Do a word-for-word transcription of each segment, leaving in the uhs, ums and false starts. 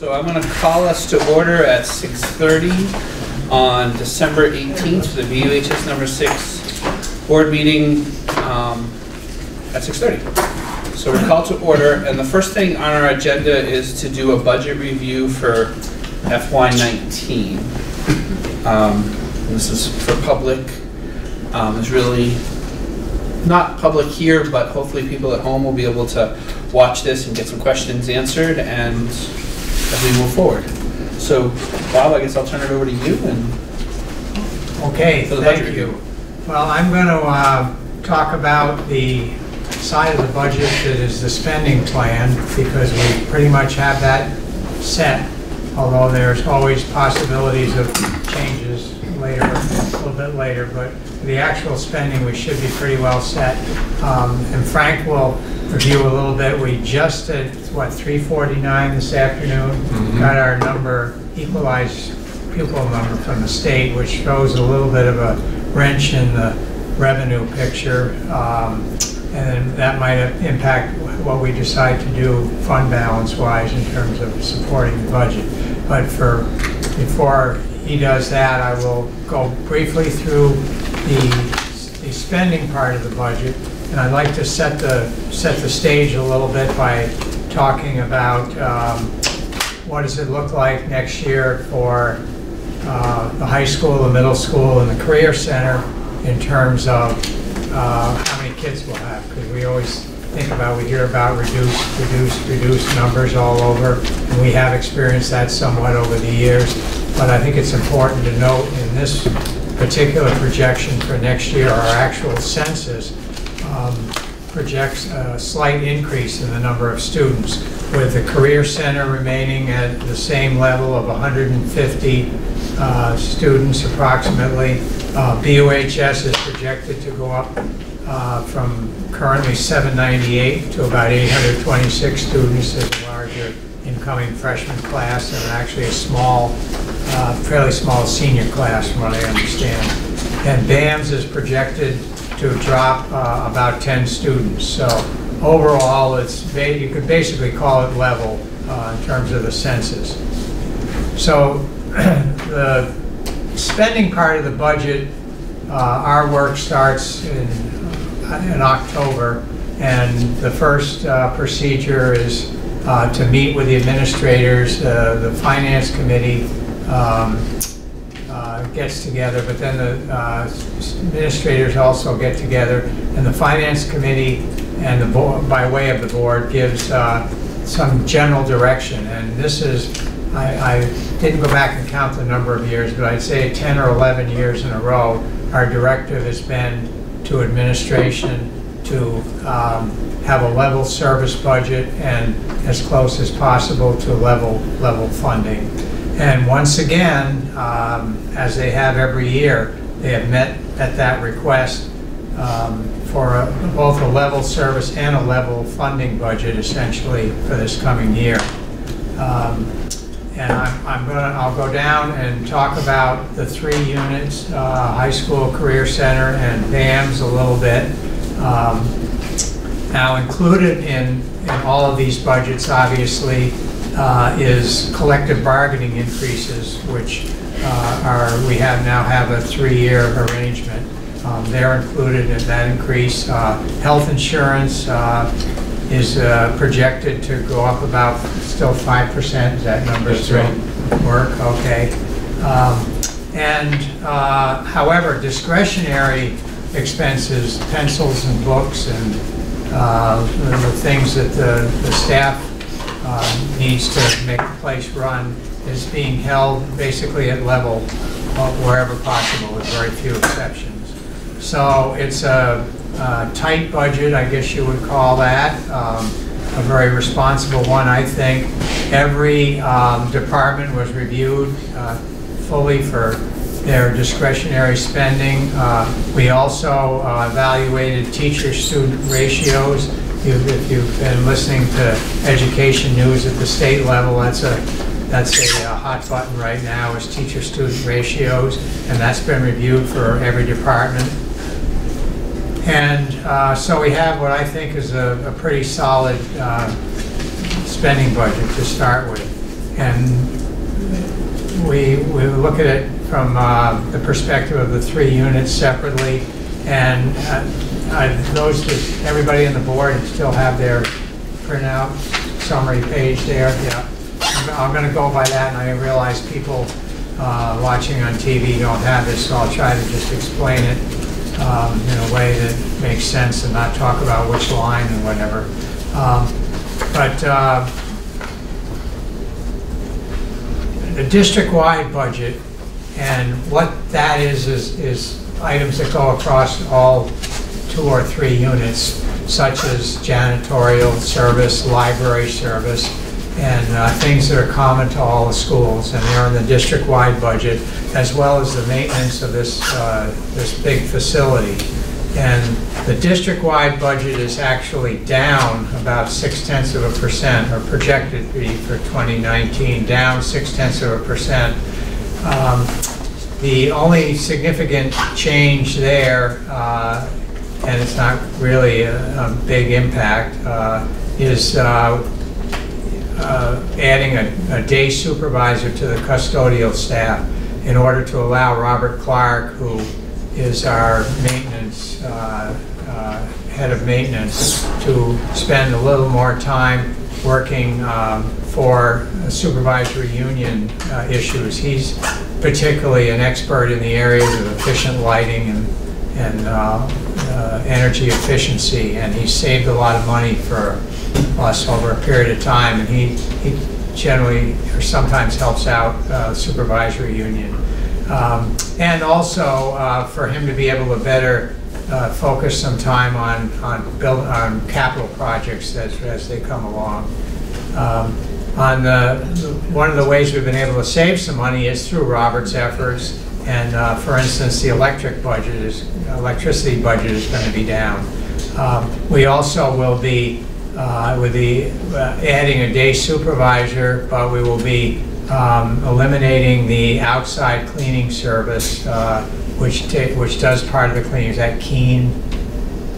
So I'm going to call us to order at six thirty on December eighteenth for the V U H S number six board meeting um, at six thirty. So we're called to order, and the first thing on our agenda is to do a budget review for F Y nineteen. Um, this is for public. Um, it's really not public here, but hopefully people at home will be able to watch this and get some questions answered and as we move forward. So, Bob, I guess I'll turn it over to you. And okay, for the thank budget you. Review. Well, I'm going to uh, talk about the side of the budget that is the spending plan, because we pretty much have that set, although there's always possibilities of changes later, a little bit later, but the actual spending we should be pretty well set. Um, and Frank will review a little bit. We just at what, three forty-nine this afternoon, mm-hmm. got our number, equalized pupil number from the state, which shows a little bit of a wrench in the revenue picture, um, and that might impact what we decide to do fund balance wise in terms of supporting the budget. But for before he does that, I will go briefly through the, the spending part of the budget. And I'd like to set the set the stage a little bit by talking about um, what does it look like next year for uh, the high school, the middle school, and the career center in terms of uh, how many kids we'll have. Because we always think about, we hear about reduced, reduced, reduced numbers all over, and we have experienced that somewhat over the years. But I think it's important to note in this particular projection for next year, our actual census Um, projects a slight increase in the number of students, with the Career Center remaining at the same level of one hundred fifty uh, students approximately. Uh, B U H S is projected to go up uh, from currently seven ninety-eight to about eight hundred twenty-six students. There's a larger incoming freshman class and actually a small, uh, fairly small senior class from what I understand. And B A M S is projected to drop uh, about ten students. So overall, it's you could basically call it level uh, in terms of the census. So the spending part of the budget, uh, our work starts in, in October, and the first uh, procedure is uh, to meet with the administrators. Uh, the finance committee um, gets together, but then the uh, administrators also get together, and the finance committee and the board, by way of the board, gives uh, some general direction. And this is, I, I didn't go back and count the number of years, but I'd say ten or eleven years in a row, our directive has been to administration to um, have a level service budget and as close as possible to level level funding. And once again, um, as they have every year, they have met at that request um, for a, both a level service and a level funding budget, essentially, for this coming year. Um, and I'm, I'm gonna, I'll go down and talk about the three units, uh, high school, career center, and B A M S a little bit. Um, now, included in, in all of these budgets, obviously, Uh, is collective bargaining increases, which uh, are we have now have a three-year arrangement. Um, they're included in that increase. Uh, health insurance uh, is uh, projected to go up about still five percent. Is that number still right? Work? Okay. Um, and uh, however, discretionary expenses, pencils and books, and uh, the things that the, the staff Uh, needs to make the place run is being held basically at level uh, wherever possible, with very few exceptions. So it's a, a tight budget, I guess you would call that, um, a very responsible one, I think. Every um, department was reviewed uh, fully for their discretionary spending. Uh, we also uh, evaluated teacher-student ratios. If you've been listening to education news at the state level, that's a that's a hot button right now, is teacher-student ratios, and that's been reviewed for every department. And uh, so we have what I think is a, a pretty solid uh, spending budget to start with. and we, we look at it from uh, the perspective of the three units separately, and uh, I've noticed that everybody on the board still have their printout summary page there. Yeah, I'm, I'm going to go by that, and I realize people uh, watching on T V don't have this, so I'll try to just explain it um, in a way that makes sense and not talk about which line and whatever. Um, but uh, the district-wide budget, and what that is, is is items that go across all two or three units, such as janitorial service, library service, and uh, things that are common to all the schools, and they're in the district-wide budget, as well as the maintenance of this uh, this big facility. And the district-wide budget is actually down about six-tenths of a percent, or projected to be for twenty nineteen, down six-tenths of a percent. Um, the only significant change there, uh, and it's not really a, a big impact, uh, is uh, uh, adding a, a day supervisor to the custodial staff in order to allow Robert Clark, who is our maintenance, uh, uh, head of maintenance, to spend a little more time working um, for supervisory union uh, issues. He's particularly an expert in the areas of efficient lighting and, and uh, uh, energy efficiency, and he saved a lot of money for us over a period of time, and he, he generally or sometimes helps out uh, supervisory union. Um, and also uh, for him to be able to better uh, focus some time on on, build, on capital projects as, as they come along. Um, on the, one of the ways we've been able to save some money is through Robert's efforts, and uh, for instance, the electric budget is electricity budget is going to be down. Um, we also will be uh, with the uh, adding a day supervisor, but we will be Um, eliminating the outside cleaning service, uh, which which does part of the cleaning. Is that Keene?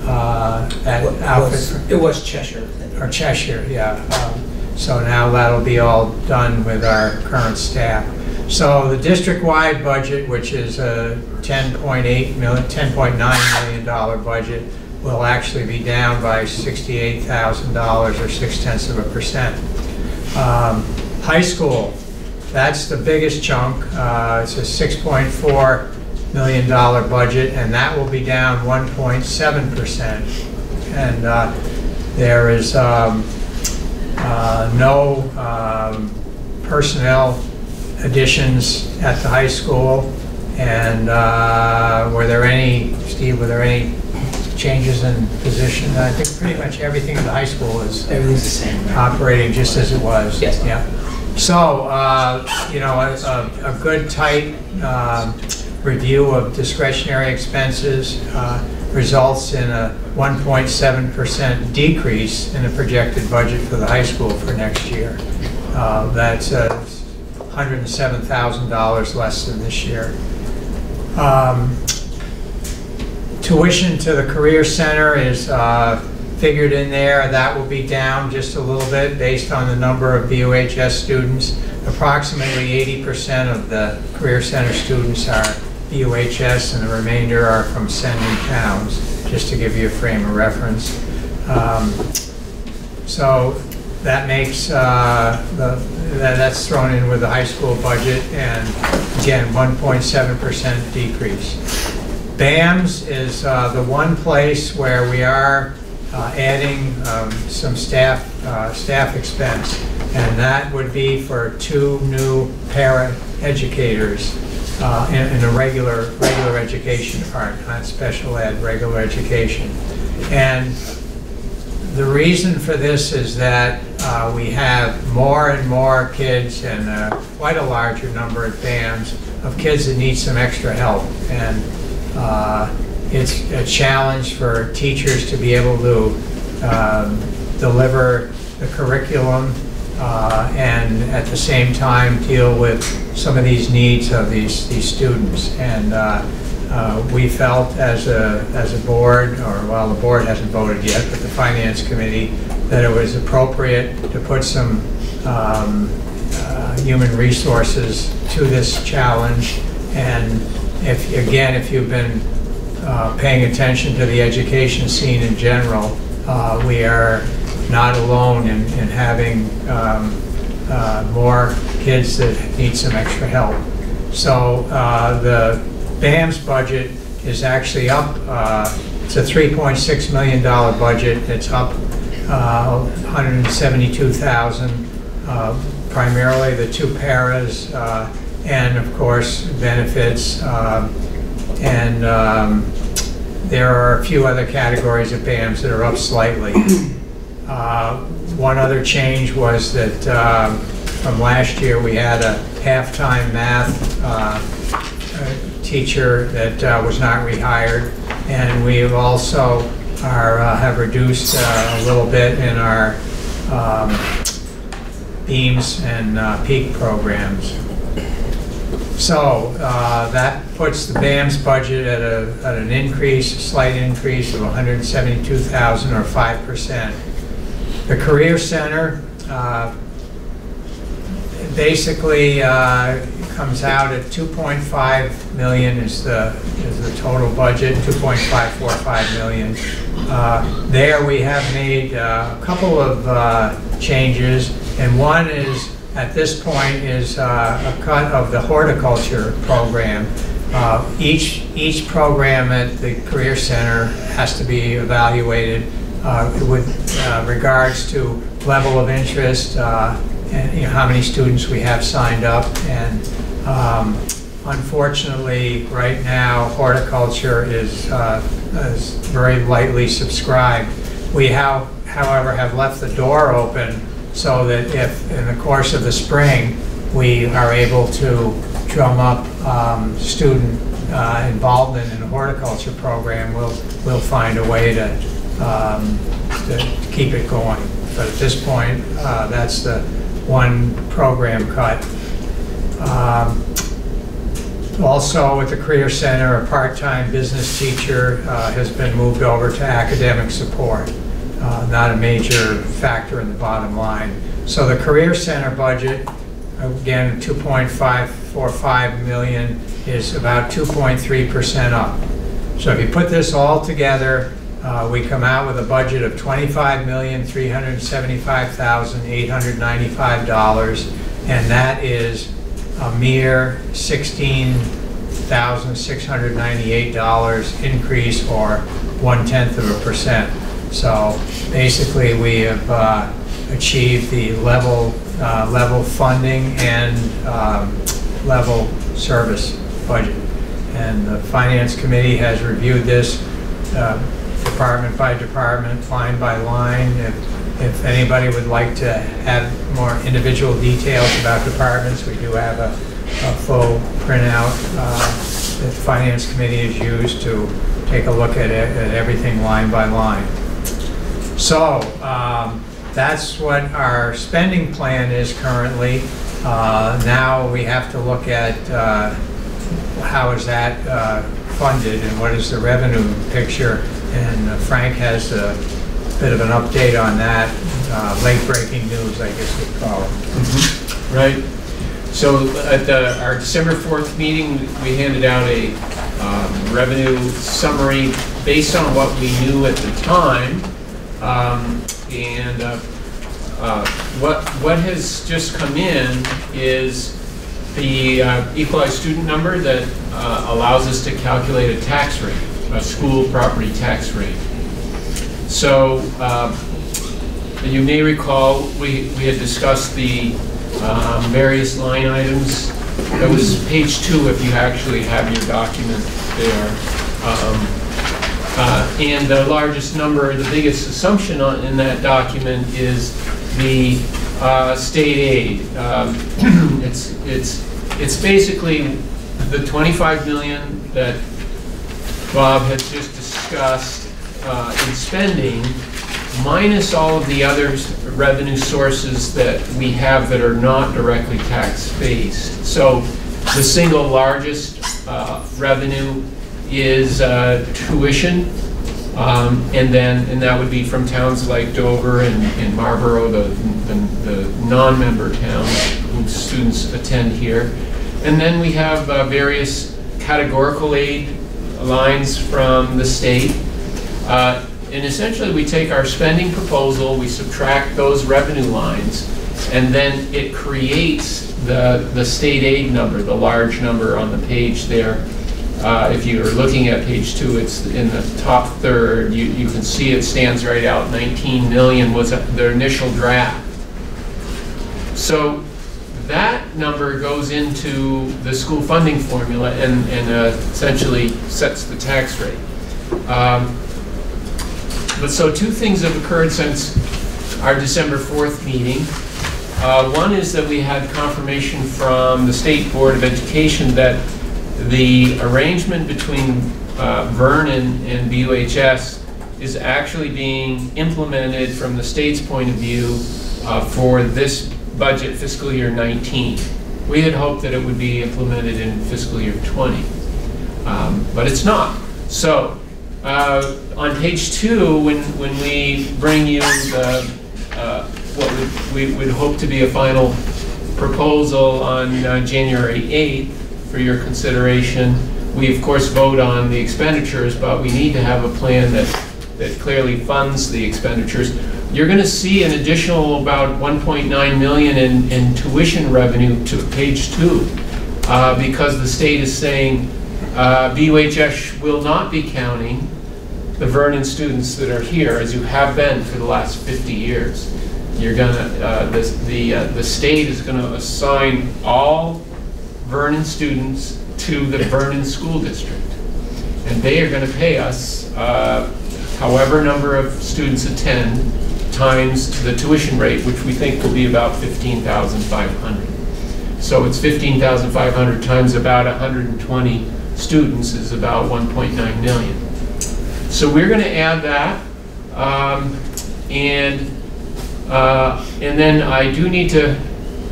Uh, that well, outfit? Was, it was Cheshire. Or Cheshire, yeah. Um, so now that'll be all done with our current staff. So the district-wide budget, which is a ten point eight million, ten point nine million dollar budget, will actually be down by sixty-eight thousand dollars, or six-tenths of a percent. Um, high school. That's the biggest chunk. Uh, it's a six point four million dollar budget, and that will be down one point seven percent. And uh, there is um, uh, no um, personnel additions at the high school. And uh, were there any, Steve, were there any changes in position? I think pretty much everything at the high school is everything's the same, right? Operating just as it was. Yes. Yeah. So, uh, you know, a, a good, tight uh, review of discretionary expenses uh, results in a one point seven percent decrease in the projected budget for the high school for next year. Uh, that's uh, one hundred seven thousand dollars less than this year. Um, tuition to the Career Center is uh, figured in there. That will be down just a little bit based on the number of V U H S students. Approximately eighty percent of the Career Center students are V U H S, and the remainder are from sending towns, just to give you a frame of reference. Um, so that makes, uh, the, that's thrown in with the high school budget, and again, one point seven percent decrease. B A M S is uh, the one place where we are Uh, adding um, some staff uh, staff expense, and that would be for two new para educators uh, in, in a regular regular education department, not special ed, regular education. And the reason for this is that uh, we have more and more kids, and uh, quite a larger number at B A M S of kids that need some extra help, and uh, it's a challenge for teachers to be able to um, deliver the curriculum uh, and at the same time deal with some of these needs of these, these students. And uh, uh, we felt as a, as a board, or well, the board hasn't voted yet, but the Finance Committee, that it was appropriate to put some um, uh, human resources to this challenge. And if, again, if you've been uh, paying attention to the education scene in general, uh, we are not alone in, in having um, uh, more kids that need some extra help. So uh, the BAMS budget is actually up. Uh, it's a three point six million dollar budget. It's up uh, one hundred seventy-two thousand dollars, uh, primarily the two paras, uh, and of course benefits, uh, and um, there are a few other categories of BAMS that are up slightly. Uh, one other change was that uh, from last year we had a half-time math uh, teacher that uh, was not rehired, and we have also are, uh, have reduced uh, a little bit in our um, beams and uh, peak programs. So uh, that puts the BAMS budget at, a, at an increase, a slight increase of one hundred seventy-two thousand or five percent. The Career Center uh, basically uh, comes out at two point five million is the, is the total budget, two point five four five million. Uh, there we have made uh, a couple of uh, changes, and one is at this point is uh, a cut of the horticulture program. Uh, each, each program at the Career Center has to be evaluated uh, with uh, regards to level of interest, uh, and you know, how many students we have signed up. And um, unfortunately, right now, horticulture is, uh, is very lightly subscribed. We, have, however, have left the door open so that if in the course of the spring we are able to drum up um, student uh, involvement in a horticulture program, we'll, we'll find a way to, um, to keep it going. But at this point, uh, that's the one program cut. Um, also at the Career Center, a part-time business teacher uh, has been moved over to academic support. Uh, not a major factor in the bottom line. So the Career Center budget, again, two point five four five million is about two point three percent up. So if you put this all together, uh, we come out with a budget of twenty-five million three hundred seventy-five thousand eight hundred ninety-five dollars, and that is a mere sixteen thousand six hundred ninety-eight dollars increase, or one-tenth of a percent. So basically, we have uh, achieved the level uh, level funding and um, level service budget. And the Finance Committee has reviewed this uh, department by department, line by line. If, if anybody would like to have more individual details about departments, we do have a, a full printout uh, that the Finance Committee has used to take a look at, it, at everything line by line. So um, that's what our spending plan is currently. Uh, now we have to look at uh, how is that uh, funded and what is the revenue picture. And uh, Frank has a bit of an update on that. Uh, late-breaking news, I guess we'd call it. Mm-hmm. Right. So at the, our December fourth meeting, we handed out a um, revenue summary based on what we knew at the time. Um, and uh, uh, what what has just come in is the uh, equalized student number that uh, allows us to calculate a tax rate, a school property tax rate. So uh, you may recall we, we had discussed the um, various line items. That was page two if you actually have your document there. Um, Uh, and the largest number, the biggest assumption on, in that document is the uh, state aid. Um, it's it's it's basically the twenty-five million dollars that Bob has just discussed uh, in spending, minus all of the other revenue sources that we have that are not directly tax-based. So the single largest uh, revenue is uh, tuition, Um, and then, and that would be from towns like Dover and, and Marlborough, the, the, the non-member towns whose students attend here. And then we have uh, various categorical aid lines from the state. Uh, and essentially we take our spending proposal, we subtract those revenue lines, and then it creates the, the state aid number, the large number on the page there. Uh, if you're looking at page two, it's in the top third. You, you can see it stands right out. nineteen million was their initial draft. So that number goes into the school funding formula and, and uh, essentially sets the tax rate. Um, but so two things have occurred since our December fourth meeting. Uh, one is that we had confirmation from the State Board of Education that the arrangement between uh, Vernon and B U H S is actually being implemented from the state's point of view uh, for this budget fiscal year nineteen. We had hoped that it would be implemented in fiscal year twenty, um, but it's not. So uh, on page two, when, when we bring you the, uh, what would, we would hope to be a final proposal on uh, January eighth, for your consideration. We of course vote on the expenditures, but we need to have a plan that, that clearly funds the expenditures. You're gonna see an additional about one point nine million in, in tuition revenue to page two, uh, because the state is saying uh, B U H S will not be counting the Vernon students that are here, as you have been for the last fifty years. You're gonna, uh, this, the, uh, the state is gonna assign all Vernon students to the Vernon School District. And they are going to pay us uh, however number of students attend times the tuition rate, which we think will be about fifteen thousand five hundred. So it's fifteen thousand five hundred times about one hundred twenty students is about one point nine million. So we're going to add that. Um, and, uh, and then I do need to,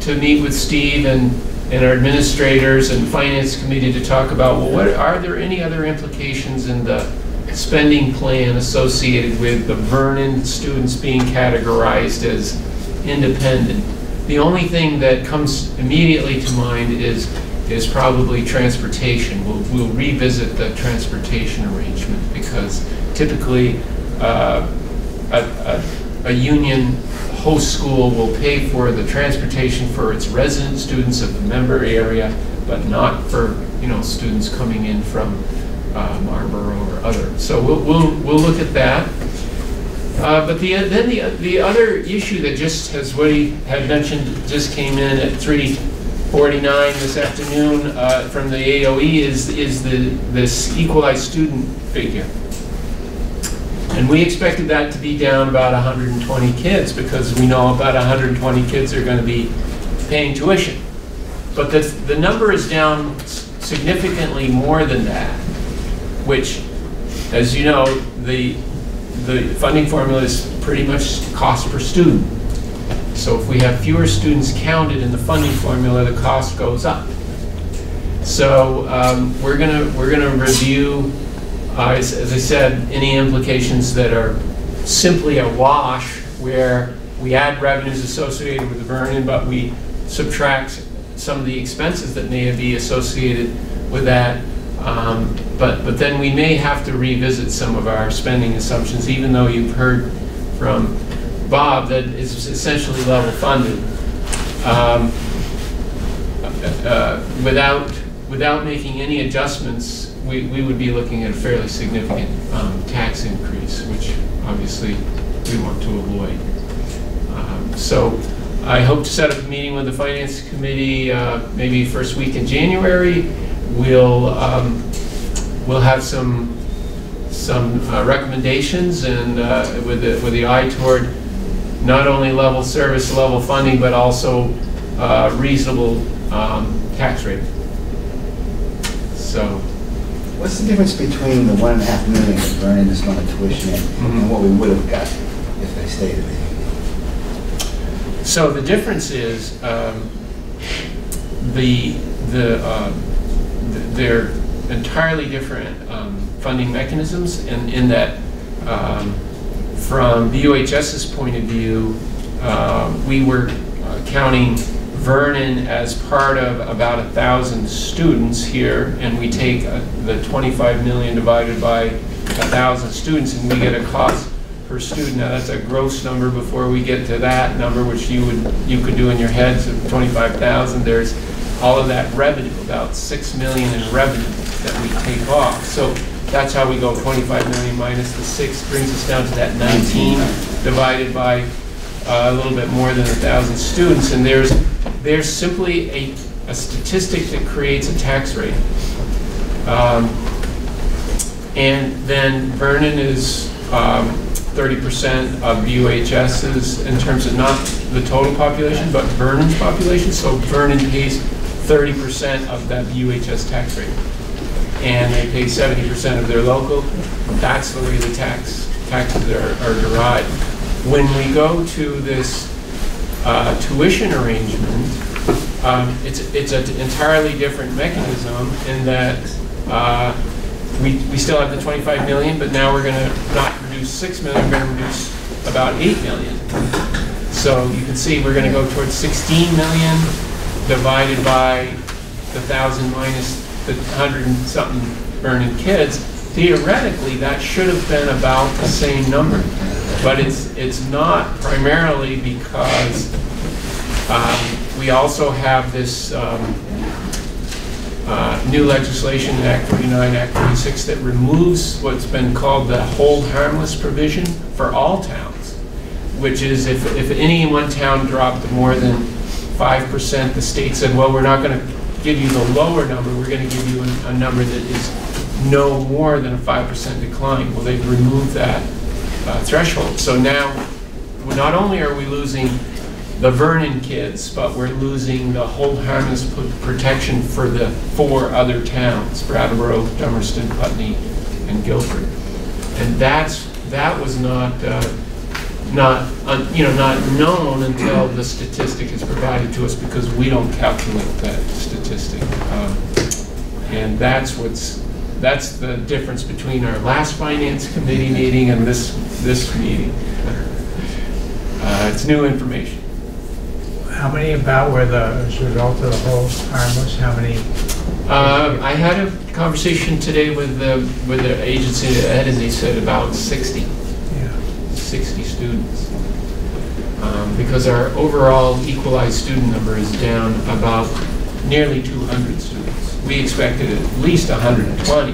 to meet with Steve and and our administrators and finance committee to talk about, well, what are there any other implications in the spending plan associated with the Vernon students being categorized as independent? The only thing that comes immediately to mind is, is probably transportation. We'll, we'll revisit the transportation arrangement because typically uh, a, a, a union host school will pay for the transportation for its resident students of the member area, but not for, you know, students coming in from uh, Marlborough or other. So we'll, we'll, we'll look at that. Uh, but the, then the, the other issue that just, as Woody had mentioned, just came in at three forty-nine this afternoon uh, from the A O E is, is the, this equalized student figure. And we expected that to be down about one hundred twenty kids because we know about one hundred twenty kids are going to be paying tuition. But the, the number is down significantly more than that, which, as you know, the, the funding formula is pretty much cost per student. So if we have fewer students counted in the funding formula, the cost goes up. So um, we're gonna, we're gonna review, Uh, as, as I said, any implications that are simply a wash, where we add revenues associated with the Vernon, but we subtract some of the expenses that may be associated with that. Um, but, but then we may have to revisit some of our spending assumptions, even though you've heard from Bob that it's essentially level funded. Um, uh, without, without making any adjustments, We, we would be looking at a fairly significant um, tax increase, which obviously we want to avoid. Um, so I hope to set up a meeting with the Finance Committee uh, maybe first week in January. We'll, um, we'll have some, some uh, recommendations and uh, with, the, with the eye toward not only level service, level funding, but also uh, reasonable um, tax rate. So. What's the difference between the one and a half million that Vernon is going to tuition in mm-hmm. and what we would have got if they stayed in the? So the difference is um, the the, uh, the they're entirely different um, funding mechanisms, and in, in that Um, from V U H S's point of view, um, we were uh, counting Vernon as part of about a thousand students here, and we take uh, the twenty-five million divided by a thousand students, and we get a cost per student. Now that's a gross number. Before we get to that number, which you would you could do in your heads of twenty-five thousand, there's all of that revenue, about six million in revenue that we take off. So that's how we go. twenty-five million minus the six brings us down to that nineteen, divided by uh, a little bit more than a thousand students, and there's there's simply a, a statistic that creates a tax rate. Um, and then Vernon is um, thirty percent of V U H S's in terms of not the total population, but Vernon's population. So Vernon pays thirty percent of that V U H S tax rate, and they pay seventy percent of their local. That's the way the tax taxes are, are derived. When we go to this uh, tuition arrangement, um, it's it's an entirely different mechanism in that uh, we we still have the twenty-five million, but now we're going to not reduce six million. We're going to reduce about eight million. So you can see we're going to go towards sixteen million divided by the thousand minus the hundred and something Vernon kids. Theoretically, that should have been about the same number, but it's it's not, primarily because um, we also have this um, uh, new legislation, Act forty-nine, Act forty-six, that removes what's been called the hold harmless provision for all towns, which is if if any one town dropped more than five percent, the state said, well, we're not going to give you the lower number, we're going to give you a, a number that is no more than a five percent decline. Well, they've removed that uh, threshold. So now, not only are we losing the Vernon kids, but we're losing the hold harmless protection for the four other towns, Brattleboro, Dummerston, Putney, and Guilford. And that's, that was not, uh, not, uh, you know, not known until the statistic is provided to us, because we don't calculate that statistic, um, and that's what's that's the difference between our last finance committee meeting and this this meeting. Uh, it's new information. How many about were the as a result of the whole harmless? How many? Uh, I had a conversation today with the with the agency head, and they said about sixty. sixty students, um, because our overall equalized student number is down about nearly two hundred students. We expected at least one hundred twenty,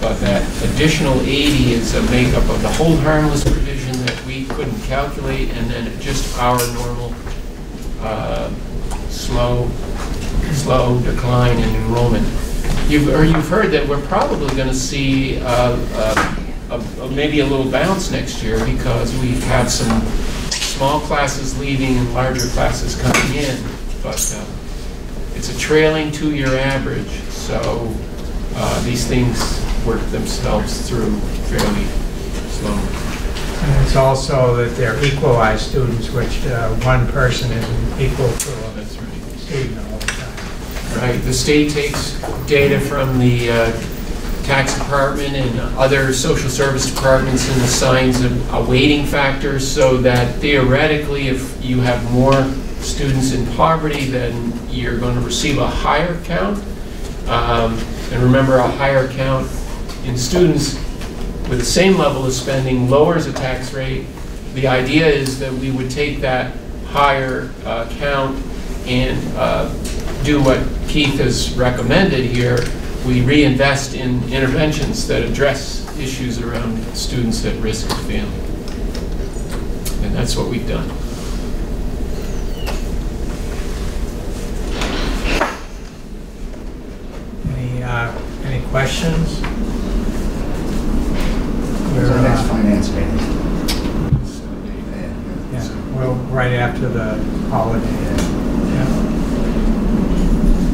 but that additional eighty is a makeup of the hold harmless provision that we couldn't calculate, and then just our normal uh, slow, slow decline in enrollment. You've, or you've heard that we're probably going to see uh, uh, A, a, maybe a little bounce next year, because we have some small classes leaving and larger classes coming in, but uh, it's a trailing two-year average, so uh, these things work themselves through fairly slowly. And it's also that they're equalized students, which uh, one person isn't equal to another student all the time. Right. The state takes data from the uh, tax department and other social service departments and assigns a, a weighting factor, so that theoretically if you have more students in poverty, then you're going to receive a higher count. Um, and remember, a higher count in students with the same level of spending lowers the tax rate. The idea is that we would take that higher uh, count and uh, do what Keith has recommended here. We reinvest in interventions that address issues around students at risk of failing. And that's what we've done. Any, uh, any questions? Where's our next uh, finance meeting? Yeah. Yeah. Well, right after the holiday.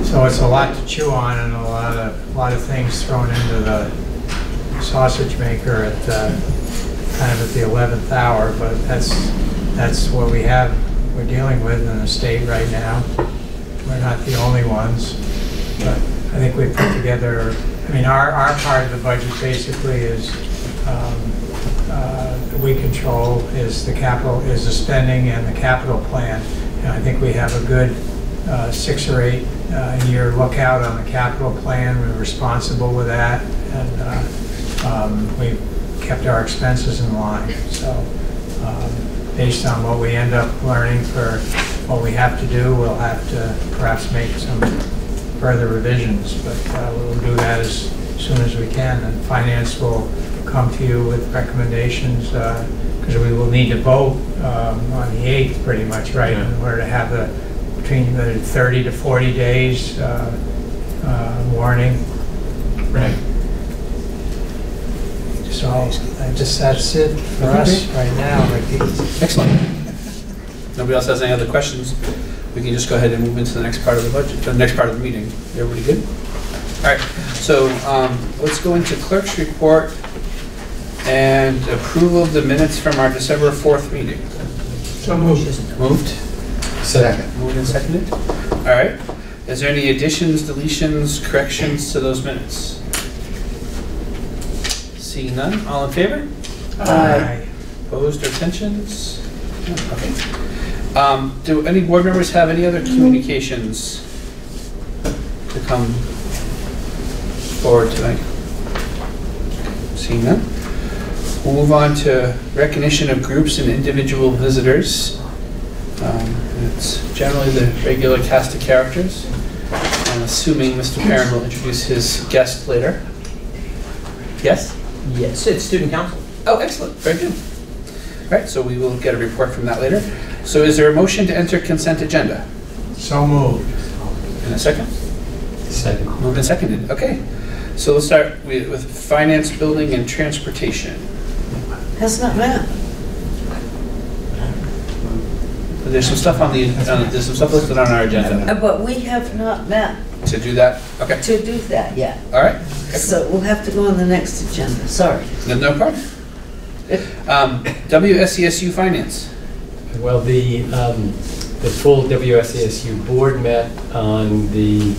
So it's a lot to chew on, and a lot of a lot of things thrown into the sausage maker at uh, kind of at the eleventh hour. But that's that's what we have. We're dealing with in the state right now. We're not the only ones, but I think we put together. I mean, our our part of the budget basically is um, uh, we control is the capital, is the spending and the capital plan. And I think we have a good uh, six or eight uh, year lookout on the capital plan. We're responsible with that, and uh, um, we've kept our expenses in line. So um, based on what we end up learning for what we have to do, we'll have to perhaps make some further revisions, but uh, we'll do that as soon as we can, and finance will come to you with recommendations because uh, we will need to vote um, on the eighth pretty much, right? Yeah. In order to have the between the thirty to forty days uh, uh, warning. Right. So I just, that's it for okay. us right now. Excellent. Nobody else has any other questions? We can just go ahead and move into the next part of the budget, the next part of the meeting. Everybody good? All right, so um, let's go into clerk's report and approval of the minutes from our December fourth meeting. So moved. Moved. Second. Moved and seconded. All right. Is there any additions, deletions, corrections to those minutes? Seeing none, all in favor? Aye. Opposed or abstentions? No. Okay. Um, do any board members have any other communications to come forward tonight? Seeing none, we'll move on to recognition of groups and individual visitors. Um, it's generally the regular cast of characters. I'm assuming Mister Perrin will introduce his guest later. Yes? Yes, it's student council. Oh, excellent. Very good. All right, so we will get a report from that later. So is there a motion to enter consent agenda? So moved. And a second? Second. Moved and seconded. Okay. So let's start with, with finance, building, and transportation. That's not bad. There's some stuff on the uh, there's some stuff listed on our agenda. Uh, but we have not met. To do that? Okay. To do that, yeah. All right. Excellent. So we'll have to go on the next agenda. Sorry. No, no problem. Um, W S E S U Finance. Well, the um, the full W S E S U board met on the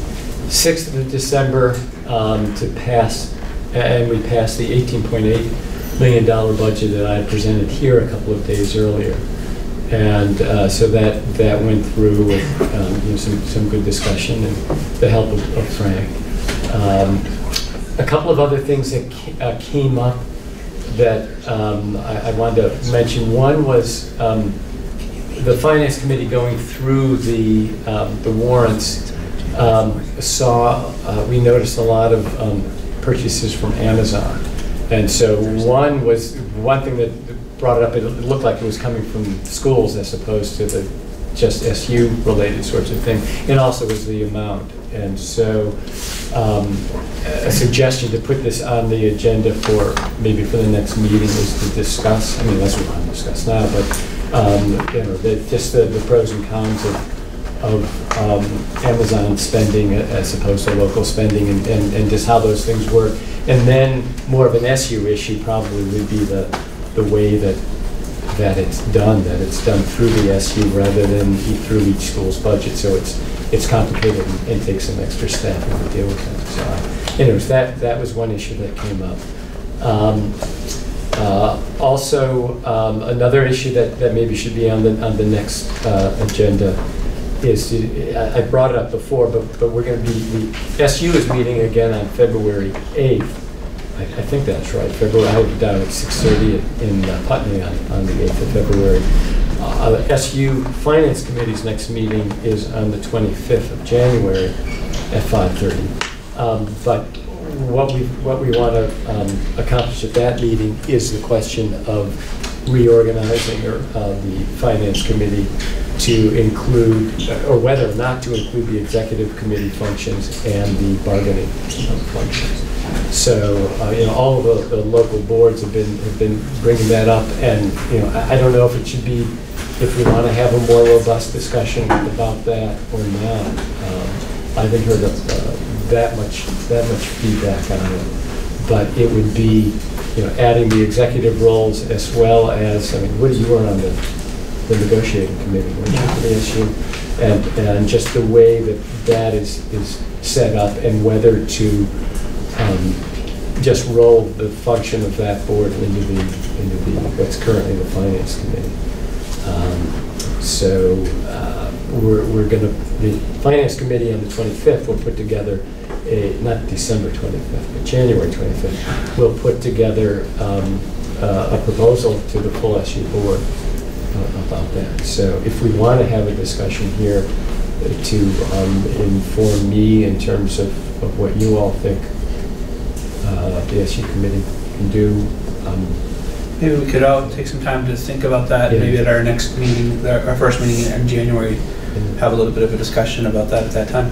sixth of December um, to pass, and we passed the eighteen point eight million dollar budget that I presented here a couple of days earlier. And uh, so that, that went through with um, you know, some, some good discussion and the help of, of Frank. Um, a couple of other things that ca uh, came up that um, I, I wanted to mention. One was um, the Finance Committee going through the, um, the warrants um, saw, uh, we noticed a lot of um, purchases from Amazon. And so one was, one thing that brought it up, it looked like it was coming from schools as opposed to the just S U related sorts of thing. And also was the amount. And so um, a suggestion to put this on the agenda for maybe for the next meeting is to discuss, I mean, that's what I'm going to discuss now, but Um, you know, the, just the, the pros and cons of, of um, Amazon spending as opposed to local spending, and, and, and just how those things work. And then more of an S U issue probably would be the, the way that, that it's done, that it's done through the S U rather than through each school's budget. So it's, it's complicated and, and takes some extra step to deal with them. So uh, anyways, that, that was one issue that came up. Um, Uh, also, um, another issue that, that maybe should be on the, on the next uh, agenda is, to, I, I brought it up before, but, but we're going to be, the S U is meeting again on February eighth. I, I think that's right, February, I hope down at six thirty in uh, Putney on, on the eighth of February. Uh, the S U Finance Committee's next meeting is on the twenty-fifth of January at five thirty. Um, but What we, what we want to um, accomplish at that meeting is the question of reorganizing or, uh, the Finance Committee to include, or whether or not to include the Executive Committee functions and the bargaining functions. So, uh, you know, all of the, the local boards have been, have been bringing that up, and, you know, I, I don't know if it should be, if we want to have a more robust discussion about that or not. Um, I haven't heard of, uh, that much that much feedback on it, but it would be, you know, adding the executive roles as well as, I mean, what you were on the, the negotiating committee, weren't you, for the issue, and and just the way that that is is set up, and whether to um, just roll the function of that board into the, into the what's currently the Finance Committee. Um, so uh, we're, we're going to, the Finance Committee on the twenty-fifth will put together a, not December twenty-fifth, but January twenty-fifth, we'll put together um, uh, a proposal to the full S U board uh, about that. So if we want to have a discussion here to um, inform me in terms of, of what you all think uh, the S U committee can do. Um, maybe we could all take some time to think about that, yeah. Maybe at our next meeting, our first meeting in January, mm-hmm. have a little bit of a discussion about that at that time.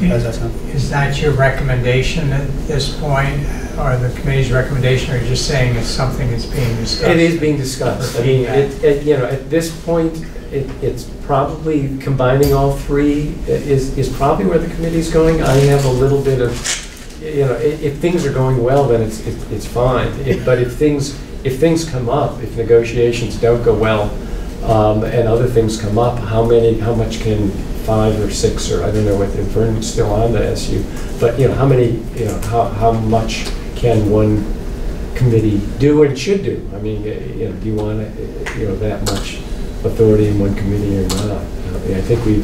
How does that sound? Is that your recommendation at this point, or the committee's recommendation, or are you just saying it's something that's being discussed? It is being discussed. I mean, yeah. it, it, you know, at this point, It, it's probably combining all three is, is probably where the committee's going. I have a little bit of, you know, if, if things are going well, then it's it, it's fine. It, but if things if things come up, if negotiations don't go well, um, and other things come up, how many, how much can five or six or I don't know what the Vern's still on the S U, but you know how many, you know how how much can one committee do and should do? I mean, you know, do you want to, you know, that much authority in one committee or not? I mean, I think we've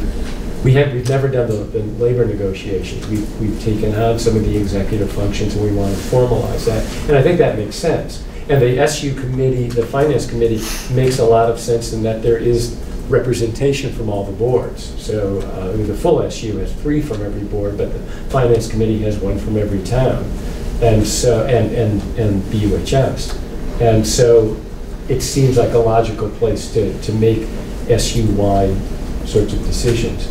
we have we've never done the, the labor negotiations. We've we've taken on some of the executive functions, and we want to formalize that. And I think that makes sense. And the S U committee, the Finance Committee, makes a lot of sense in that there is representation from all the boards. So uh, I mean, the full S U has three from every board, but the Finance Committee has one from every town, and so and and and B U H S, and so. It seems like a logical place to, to make S U-wide sorts of decisions.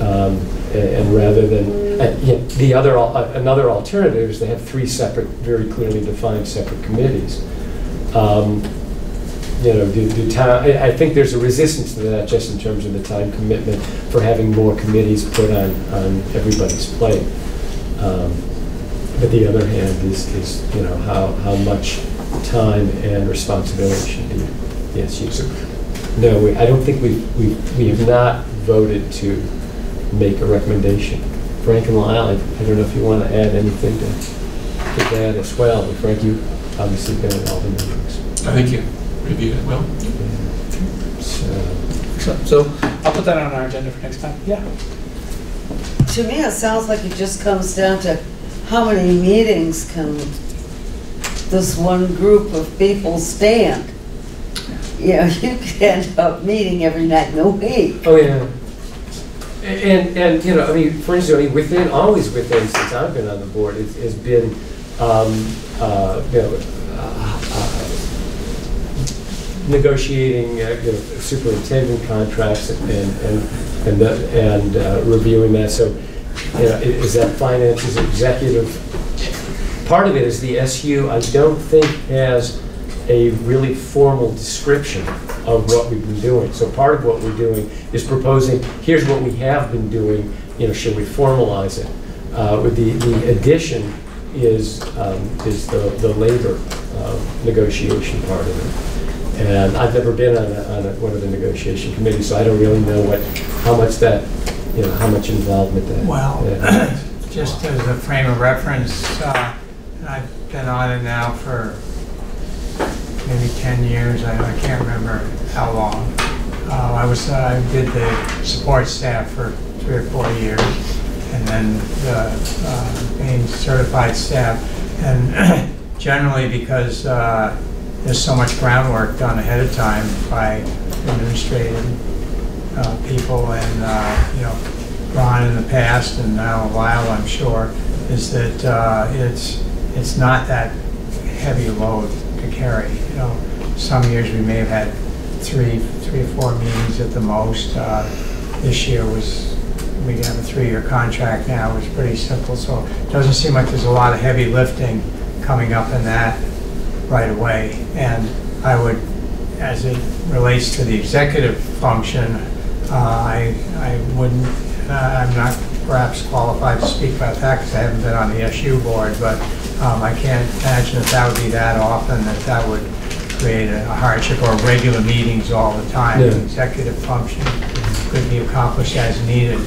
Um, and, and rather than, uh, you know, the other, al uh, another alternative is they have three separate, very clearly defined separate committees. Um, you know, the, the time, I, I think there's a resistance to that just in terms of the time commitment for having more committees put on, on everybody's plate. Um, but the other hand is, is you know, how, how much time and responsibility should be the S U. So no, we, I don't think we we we have not voted to make a recommendation. Frank and Lyle, I, I don't know if you want to add anything to, to that as well. But Frank, you've obviously been in all the meetings. I think you reviewed it well. Yeah. So, so, so I'll put that on our agenda for next time. Yeah. To me, it sounds like it just comes down to how many meetings can this one group of people stand. You know, you could end up meeting every night in the week. Oh yeah, and and you know, I mean, for instance, within always within since I've been on the board, it has been, um, uh, you know, uh, uh, negotiating uh, you know, superintendent contracts and and and the, and uh, reviewing that. So, you know, is that finance, is executive. Part of it is the S U, I don't think, has a really formal description of what we've been doing. So part of what we're doing is proposing, here's what we have been doing, you know, should we formalize it? Uh, with the, the addition is, um, is the, the labor uh, negotiation part of it. And I've never been on, a, on a, one of the negotiation committees, so I don't really know what, how much that, you know, how much involvement that. Well, that just as a frame of reference, uh, I've been on it now for maybe ten years. I, I can't remember how long. Uh, I was uh, I did the support staff for three or four years, and then the uh, main certified staff. And generally, because uh, there's so much groundwork done ahead of time by administrative uh, people, and uh, you know, Ron in the past, and now Lyle, I'm sure, is that uh, it's. It's not that heavy a load to carry. You know, some years we may have had three, three or four meetings at the most. Uh, this year was, we have a three-year contract now. It's pretty simple, so it doesn't seem like there's a lot of heavy lifting coming up in that right away. And I would, as it relates to the executive function, uh, I, I wouldn't, uh, I'm not perhaps qualified to speak about that because I haven't been on the S U board, but Um, I can't imagine that that would be that often, that that would create a, a hardship, or regular meetings all the time. No. The executive function could be accomplished as needed.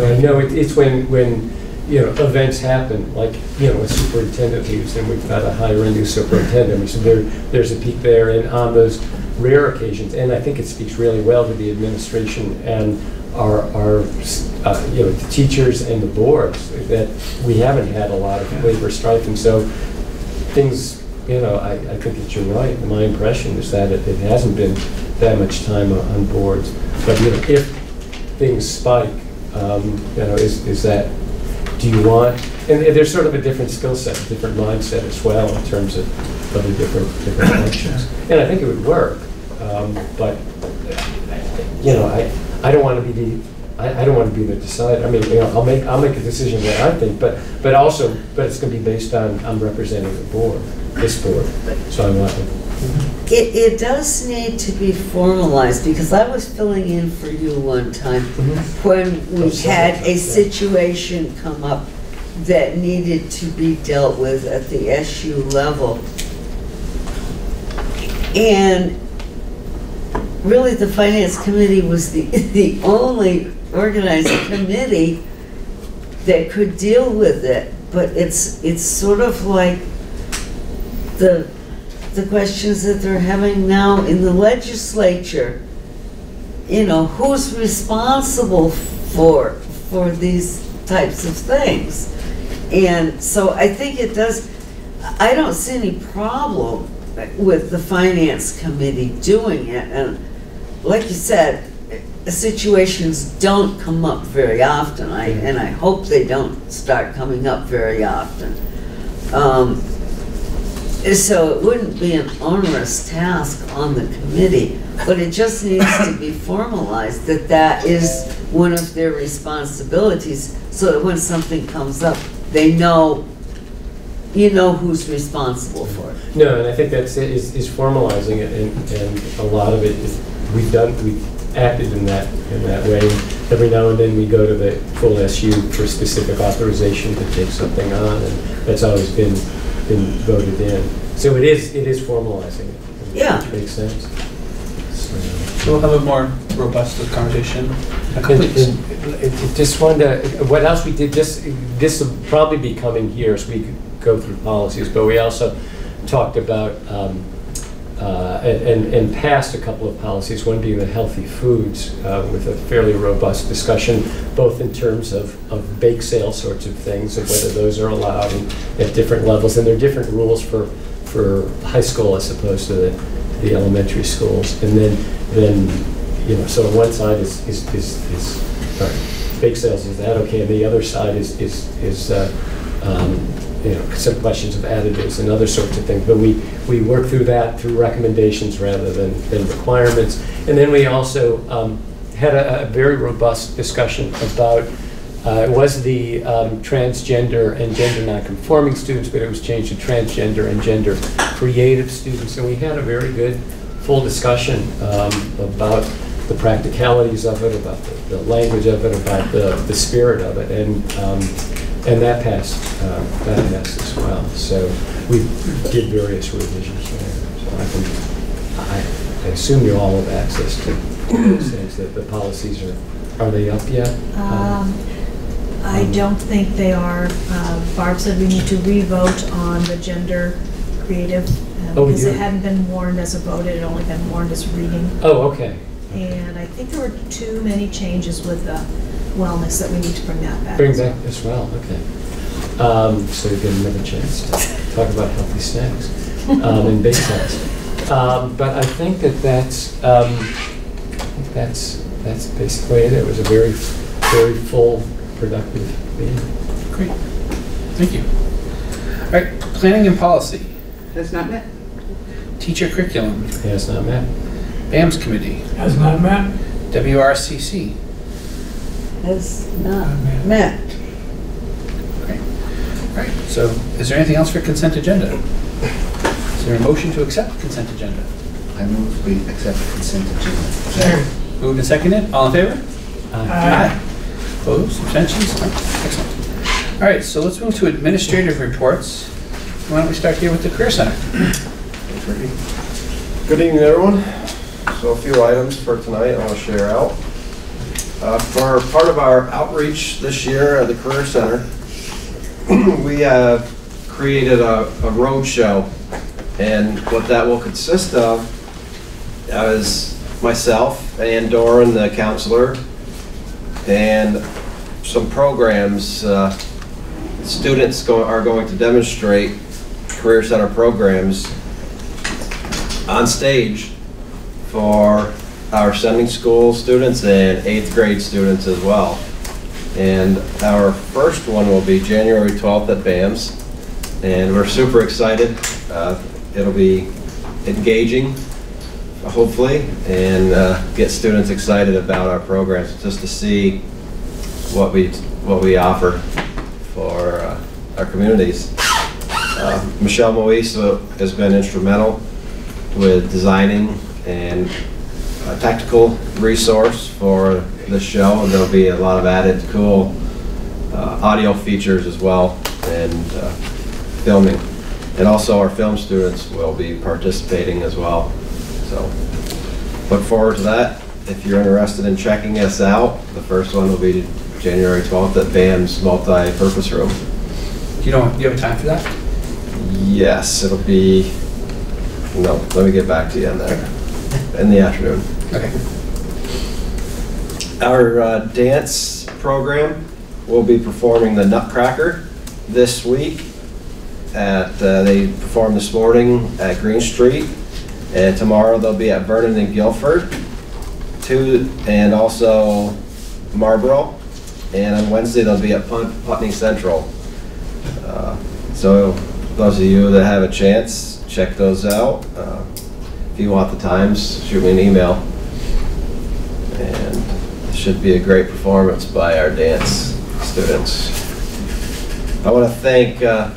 Uh, no, it, it's when, when you know, events happen, like, you know, a superintendent leaves and we've got to hire a new superintendent. So there, there's a peak there, and on those rare occasions, and I think it speaks really well to the administration and our, our uh, you know, the teachers and the boards, that we haven't had a lot of labor strife. And so things, you know, I, I think that you're right. My impression is that it, it hasn't been that much time on, on boards. But, you know, if things spike, um, you know, is, is that, do you want, and, and there's sort of a different skill set, a different mindset as well in terms of, of the different, different functions. And I think it would work, um, but, you know, I, I don't want to be the, I, I don't want to be the decider. I mean, you know, I'll make, I'll make a decision that I think, but, but also, but it's going to be based on, I'm representing the board, this board, so I'm not. It, it does need to be formalized, because I was filling in for you one time mm-hmm. when we had a situation come up that needed to be dealt with at the S U level. And really the Finance Committee was the, the only organized committee that could deal with it. But it's, it's sort of like the the questions that they're having now in the legislature. You know, who's responsible for for these types of things? And so I think it does, I don't see any problem with the Finance Committee doing it. And like you said, situations don't come up very often, I, and I hope they don't start coming up very often. Um, So it wouldn't be an onerous task on the committee, but it just needs to be formalized that that is one of their responsibilities, so that when something comes up, they know, you know, who's responsible for it. No, and I think that's it, is, is formalizing it, and, and a lot of it is, we've done, we've acted in that, in that way. Every now and then we go to the full S U for specific authorization to take something on, and that's always been been voted in. So it is, it is formalizing it. Yeah. Which makes sense. So we'll have a more robust conversation. And, and, and just wanted to, what else we did, this, this will probably be coming here as we go through policies, but we also talked about um, uh, and, and passed a couple of policies, one being the healthy foods, uh, with a fairly robust discussion, both in terms of, of bake sale sorts of things, and whether those are allowed and at different levels. And there are different rules for, for high school as opposed to the, the elementary schools. And then, then, you know, so on one side is, is, is, is right, bake sales, is that okay? And the other side is, is, is uh, um, you know, some questions of additives and other sorts of things. But we, we work through that through recommendations rather than, than requirements. And then we also um, had a, a very robust discussion about, uh, it was the um, transgender and gender nonconforming students, but it was changed to transgender and gender creative students. And we had a very good full discussion um, about the practicalities of it, about the, the language of it, about the, the spirit of it. And um, And that passed, uh, that passed as well. So we did various revisions there. So I, can, I, I assume you all have access to those things, that the policies are, are they up yet? Um, I um, don't think they are. Uh, Barb said we need to re-vote on the gender creative, uh, oh, because yeah. It hadn't been warned as a vote, it had only been warned as reading. Oh, okay. okay. And I think there were too many changes with the wellness that we need to bring that back. Bring back as well, okay. Um, so we get another chance to talk about healthy snacks um, and big snacks. Um, but I think that that's, um, that's, that's basically it. It was a very, very full, productive meeting. Great, thank you. All right, planning and policy. Has not met. Teacher curriculum. Has not met. B A M S committee. Has not met. W R C C. Has not oh, met. Okay. All right. So, is there anything else for consent agenda? Is there a motion to accept consent agenda? I move we accept the consent agenda. Sure. Moved and seconded. All in favor? Aye. Aye. Aye. Opposed? Abstentions? Excellent. All right. So let's move to administrative reports. Why don't we start here with the Career Center? Good evening, everyone. So, a few items for tonight I'll share out. Uh, for part of our outreach this year at the Career Center, we have created a, a road show, and what that will consist of is myself and Doran, the counselor, and some programs. Uh, students go, are going to demonstrate Career Center programs on stage for our sending school students and eighth grade students as well. And our first one will be January twelfth at BAMS, and we're super excited. Uh, it'll be engaging, hopefully, and uh, get students excited about our programs, just to see what we what we offer for uh, our communities. Uh, Michelle Moise has been instrumental with designing and a tactical resource for this show, and there'll be a lot of added cool uh, audio features as well, and uh, filming, and also our film students will be participating as well. So look forward to that. If you're interested in checking us out, the first one will be January twelfth at BAM's multi-purpose room. Do you know? Do you have time for that? Yes, it'll be. No, let me get back to you on that. In the afternoon. Okay. Our uh, dance program will be performing the Nutcracker this week. At uh, they performed this morning at Green Street, and tomorrow they'll be at Vernon and Guilford, two, and also Marlboro. And on Wednesday they'll be at Put Putney Central. Uh, so those of you that have a chance, check those out. Uh, If you want the times, shoot me an email. And it should be a great performance by our dance students. I want to thank uh,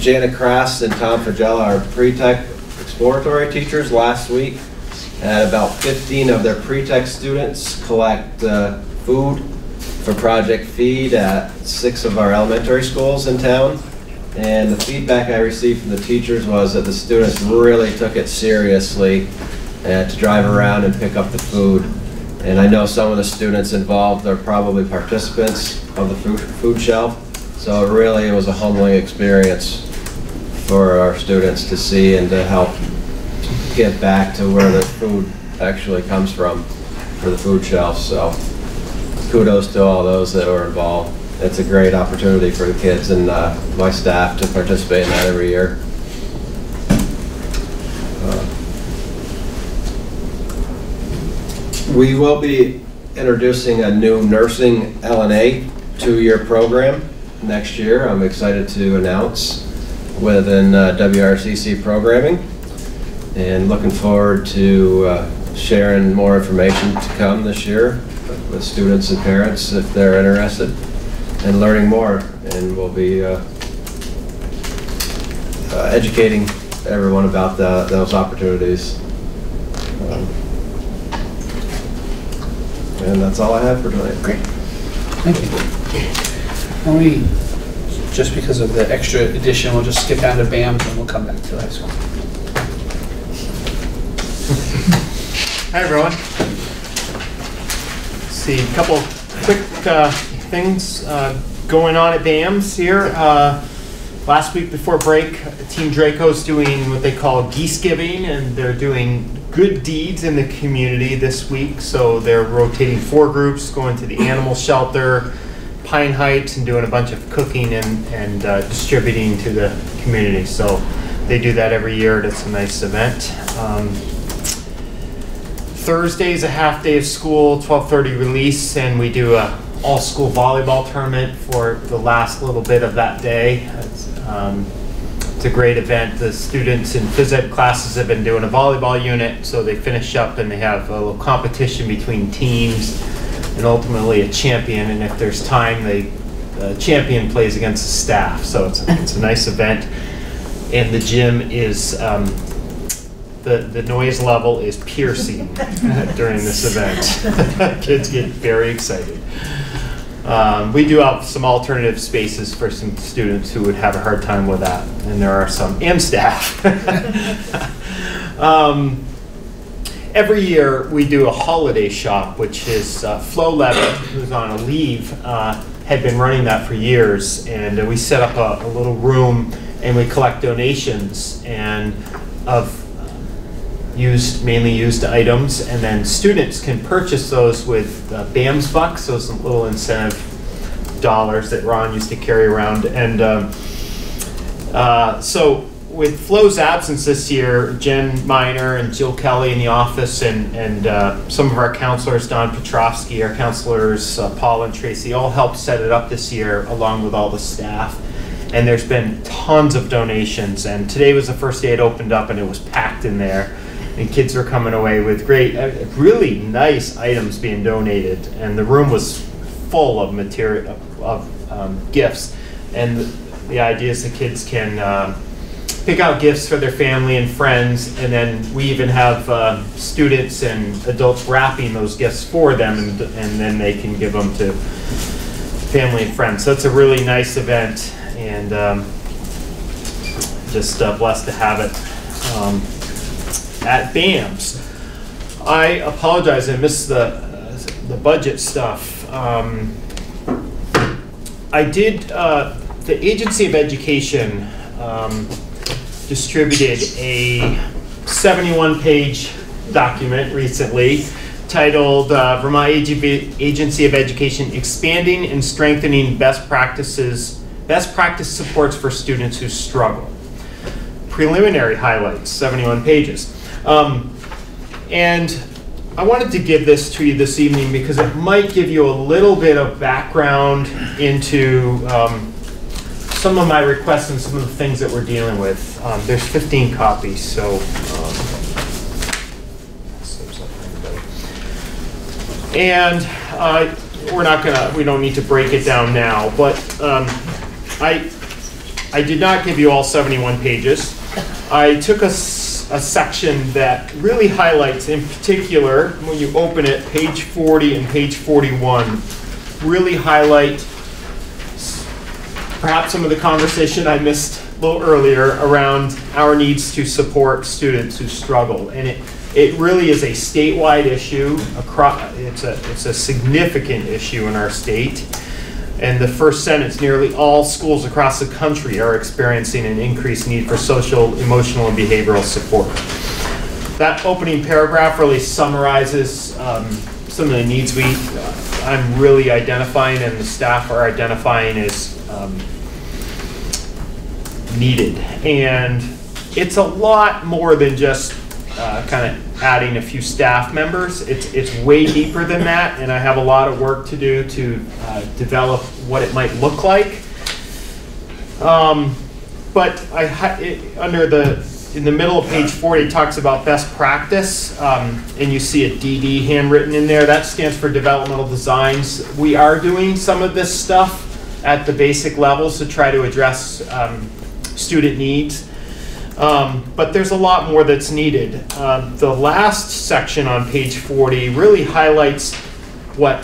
Janet Crass and Tom Fagella, our pre-tech exploratory teachers. Last week, had about fifteen of their pre-tech students collect uh, food for Project Feed at six of our elementary schools in town. And the feedback I received from the teachers was that the students really took it seriously uh, to drive around and pick up the food. And I know some of the students involved are probably participants of the food, food shelf. So really it was a humbling experience for our students to see, and to help get back to where the food actually comes from for the food shelf. So kudos to all those that were involved. It's a great opportunity for the kids and uh, my staff to participate in that every year. Uh, we will be introducing a new nursing L N A two-year program next year, I'm excited to announce, within uh, W R C C programming, and looking forward to uh, sharing more information to come this year with students and parents if they're interested. And learning more, and we'll be uh, uh, educating everyone about the, those opportunities. Um, and that's all I have for tonight. Great, thank you. Let me, just because of the extra edition, we'll just skip down to BAMS and we'll come back to the high school. Hi everyone. Let's see, a couple quick uh, things uh, going on at BAMS here. Uh, last week before break, Team Draco's doing what they call Geese Giving, and they're doing good deeds in the community this week. So they're rotating four groups, going to the animal shelter, Pine Heights, and doing a bunch of cooking and, and uh, distributing to the community. So they do that every year, and it's a nice event. Um, Thursday's a half day of school, twelve thirty release, and we do a all-school volleyball tournament for the last little bit of that day. It's, um, it's a great event. The students in phys ed classes have been doing a volleyball unit, so they finish up and they have a little competition between teams, and ultimately a champion. And if there's time, they, the champion plays against the staff. So it's, it's a nice event. And the gym is um, the the noise level is piercing during this event. Kids get very excited. Um, we do have some alternative spaces for some students who would have a hard time with that, and there are some M staff. um, every year we do a holiday shop, which is uh, Flo Levitt, who's on a leave, uh, had been running that for years. And uh, we set up a, a little room and we collect donations and of used, mainly used items. And then students can purchase those with uh, BAMS bucks, those little incentive dollars that Ron used to carry around. And uh, uh, so with Flo's absence this year, Jen Miner and Jill Kelly in the office, and, and uh, some of our counselors, Don Petrovsky, our counselors, uh, Paul and Tracy, all helped set it up this year along with all the staff. And there's been tons of donations. And today was the first day it opened up and it was packed in there. And kids were coming away with great, really nice items being donated. And the room was full of material, of um, gifts. And the, the idea is the kids can uh, pick out gifts for their family and friends, and then we even have uh, students and adults wrapping those gifts for them, and, and then they can give them to family and friends. So it's a really nice event, and um, just uh, blessed to have it um, at BAMS. I apologize, I missed the, uh, the budget stuff. Um, I did, uh, the Agency of Education um, distributed a seventy-one page document recently titled uh, Vermont Agency of Education, Expanding and Strengthening Best Practices, Best Practice Supports for Students Who Struggle. Preliminary highlights, seventy-one pages. Um, and I wanted to give this to you this evening because it might give you a little bit of background into um, some of my requests and some of the things that we're dealing with. Um, there's fifteen copies, so um, saves up everybody. And uh, we're not gonna, we don't need to break it down now, but um, I, I did not give you all seventy-one pages. I took a, a section that really highlights, in particular, when you open it, page forty and page forty-one, really highlight perhaps some of the conversation I missed a little earlier around our needs to support students who struggle. And it, it really is a statewide issue. It's a, it's a significant issue in our state. And the first sentence, nearly all schools across the country are experiencing an increased need for social, emotional, and behavioral support. That opening paragraph really summarizes um, some of the needs we, uh, I'm really identifying and the staff are identifying as Um, needed. And it's a lot more than just uh, kind of adding a few staff members. It's, it's way deeper than that, and I have a lot of work to do to uh, develop what it might look like. Um, but I, it, under the, in the middle of page forty, it talks about best practice, um, and you see a D D handwritten in there. That stands for developmental designs. We are doing some of this stuff at the basic levels to try to address um, student needs. Um, but there's a lot more that's needed. Uh, the last section on page forty really highlights what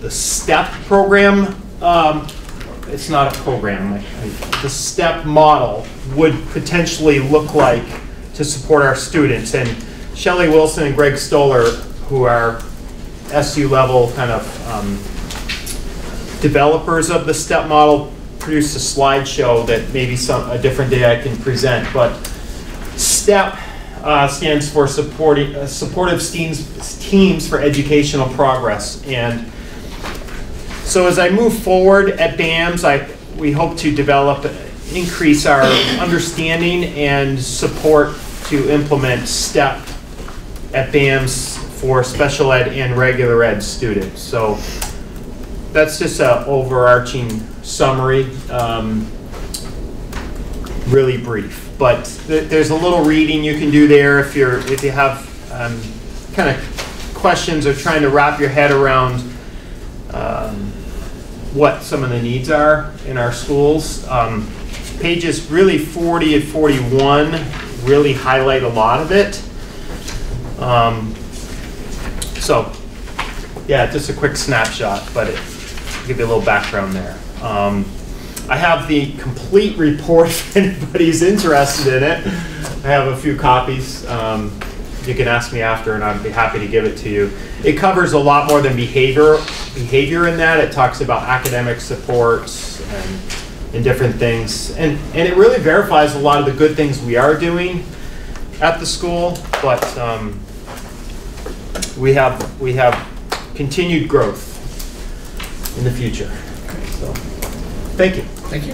the STEP program, um, it's not a program, like, like the STEP model would potentially look like to support our students. And Shelley Wilson and Greg Stoller, who are S U level kind of um, developers of the STEP model, produced a slideshow that maybe some a different day I can present. But STEP uh, stands for supporting uh, supportive teams teams for educational progress. And so as I move forward at BAMS, I we hope to develop, increase our understanding and support to implement STEP at BAMS for special ed and regular ed students. So that's just an overarching summary, um, really brief. But th there's a little reading you can do there if you're if you have um, kind of questions or trying to wrap your head around um, what some of the needs are in our schools. Um, pages really forty and forty-one really highlight a lot of it. Um, so yeah, just a quick snapshot, but it. Give you a little background there. Um, I have the complete report if anybody's interested in it. I have a few copies. Um, You can ask me after and I'd be happy to give it to you. It covers a lot more than behavior, behavior in that. It talks about academic supports and, and different things. And, and it really verifies a lot of the good things we are doing at the school, but um, we have, we have continued growth in the future. So, thank you. Thank you.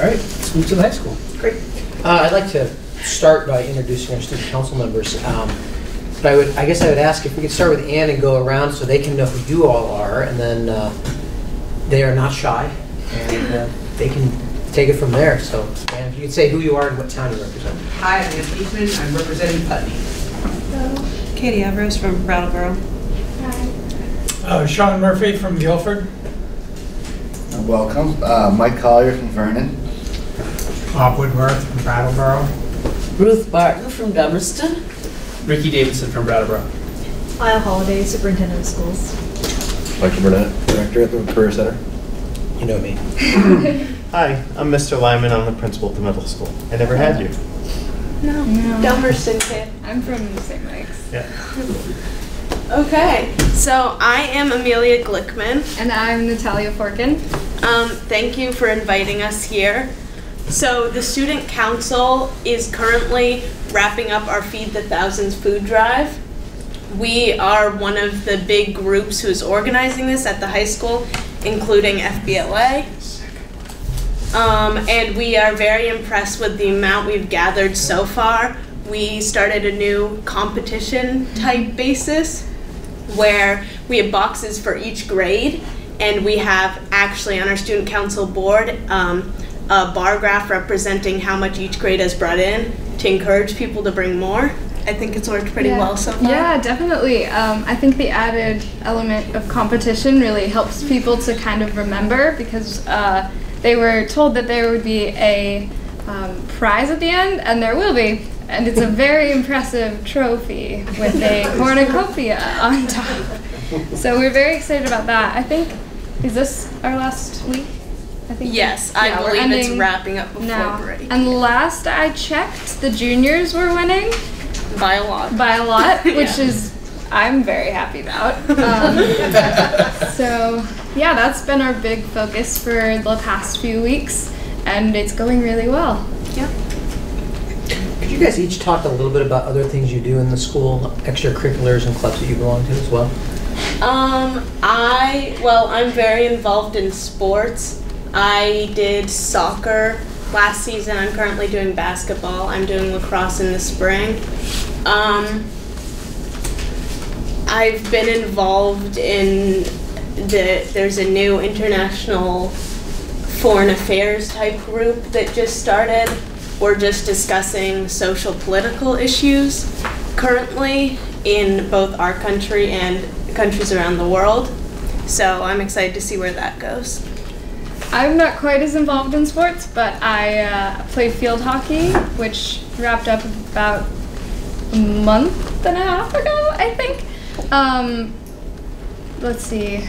All right, let's move to the high school. Great. Uh, I'd like to start by introducing our student council members. Um, but I would, I guess I would ask if we could start with Ann and go around so they can know who you all are, and then uh, they are not shy, and uh, they can take it from there. So, Ann, if you could say who you are and what town you represent. Hi, I'm Ann Eastman. I'm representing Putney. Hello. Katie Everest from Brattleboro. Hi. Uh, Sean Murphy from Guilford. Uh, welcome. Uh, Mike Collier from Vernon. Bob Woodworth from Brattleboro. Ruth Barton from Dummerston. Ricky Davidson from Brattleboro. Lyle Holiday, Superintendent of Schools. Michael Burnett, Director at the Career Center. You know me. Hi, I'm Mister Lyman. I'm the principal at the middle school. I never had you. No, no. Dummerston kid. I'm from Saint Mike's. Yeah. Okay, so I am Amelia Glickman. And I'm Natalia Forkin. Um, thank you for inviting us here. So the Student Council is currently wrapping up our Feed the Thousands food drive. We are one of the big groups who is organizing this at the high school, including F B L A. Um, and we are very impressed with the amount we've gathered so far. We started a new competition type basis where we have boxes for each grade, and we have actually on our Student Council board um, a bar graph representing how much each grade has brought in to encourage people to bring more. I think it's worked pretty yeah. well so far. Yeah, definitely. Um, I think the added element of competition really helps people to kind of remember, because uh, they were told that there would be a um, prize at the end, and there will be. And it's a very impressive trophy with a cornucopia on top. So we're very excited about that. I think, is this our last week? I think yes, I yeah, believe it's wrapping up before now. Break. And last I checked, the juniors were winning. By a lot. By a lot, yeah. Which is, I'm very happy about. Um, so, yeah, that's been our big focus for the past few weeks, and it's going really well. Yeah. Could you guys each talk a little bit about other things you do in the school, extracurriculars and clubs that you belong to as well? Um, I, well, I'm very involved in sports. I did soccer last season. I'm currently doing basketball. I'm doing lacrosse in the spring. Um, I've been involved in the, there's a new international foreign affairs type group that just started. We're just discussing social political issues currently in both our country and countries around the world. So I'm excited to see where that goes. I'm not quite as involved in sports, but I uh, played field hockey, which wrapped up about a month and a half ago, I think. Um, let's see.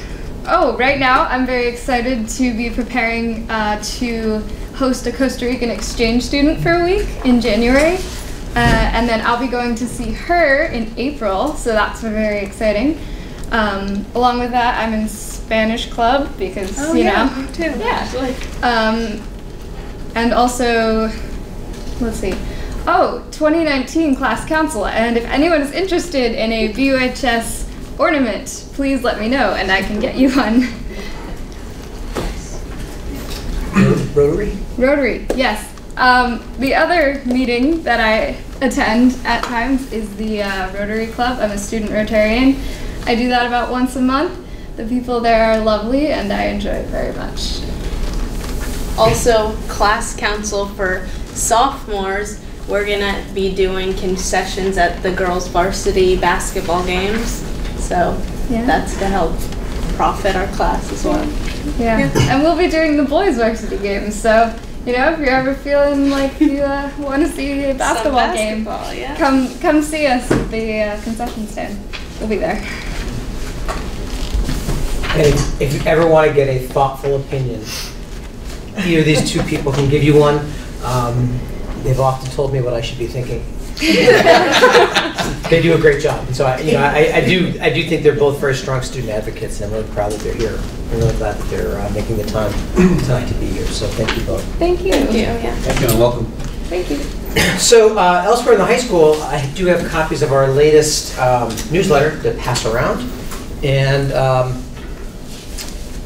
Oh, right now I'm very excited to be preparing uh, to host a Costa Rican exchange student for a week in January. Uh, and then I'll be going to see her in April, so that's very exciting. Um, along with that, I'm in Spanish club because, oh, you yeah, know. Me too. Yeah. Um, and also, let's see. Oh, twenty nineteen class council. And if anyone is interested in a B U H S ornament, please let me know and I can get you one. Rotary? Rotary, yes. Um, the other meeting that I attend at times is the uh, Rotary Club. I'm a student Rotarian. I do that about once a month. The people there are lovely, and I enjoy it very much. Also, class council for sophomores, we're gonna be doing concessions at the girls' varsity basketball games. So yeah. that's to help profit our class as well. Yeah, yeah. And we'll be doing the boys' varsity games. So, you know, if you're ever feeling like you uh, want to see a basketball, basketball game, yeah. come come see us at the uh, concession stand. We'll be there. And if you ever want to get a thoughtful opinion, either of these two people can give you one. Um, they've often told me what I should be thinking. They do a great job. And so I, you know, I, I do I do think they're both very strong student advocates, and I'm really proud that they're here. I'm really glad that they're uh, making the time tonight to be here. So thank you both. Thank you. Thank you. Yeah. Thank you and welcome. Thank you. So uh, elsewhere in the high school, I do have copies of our latest um, newsletter to pass around. And um,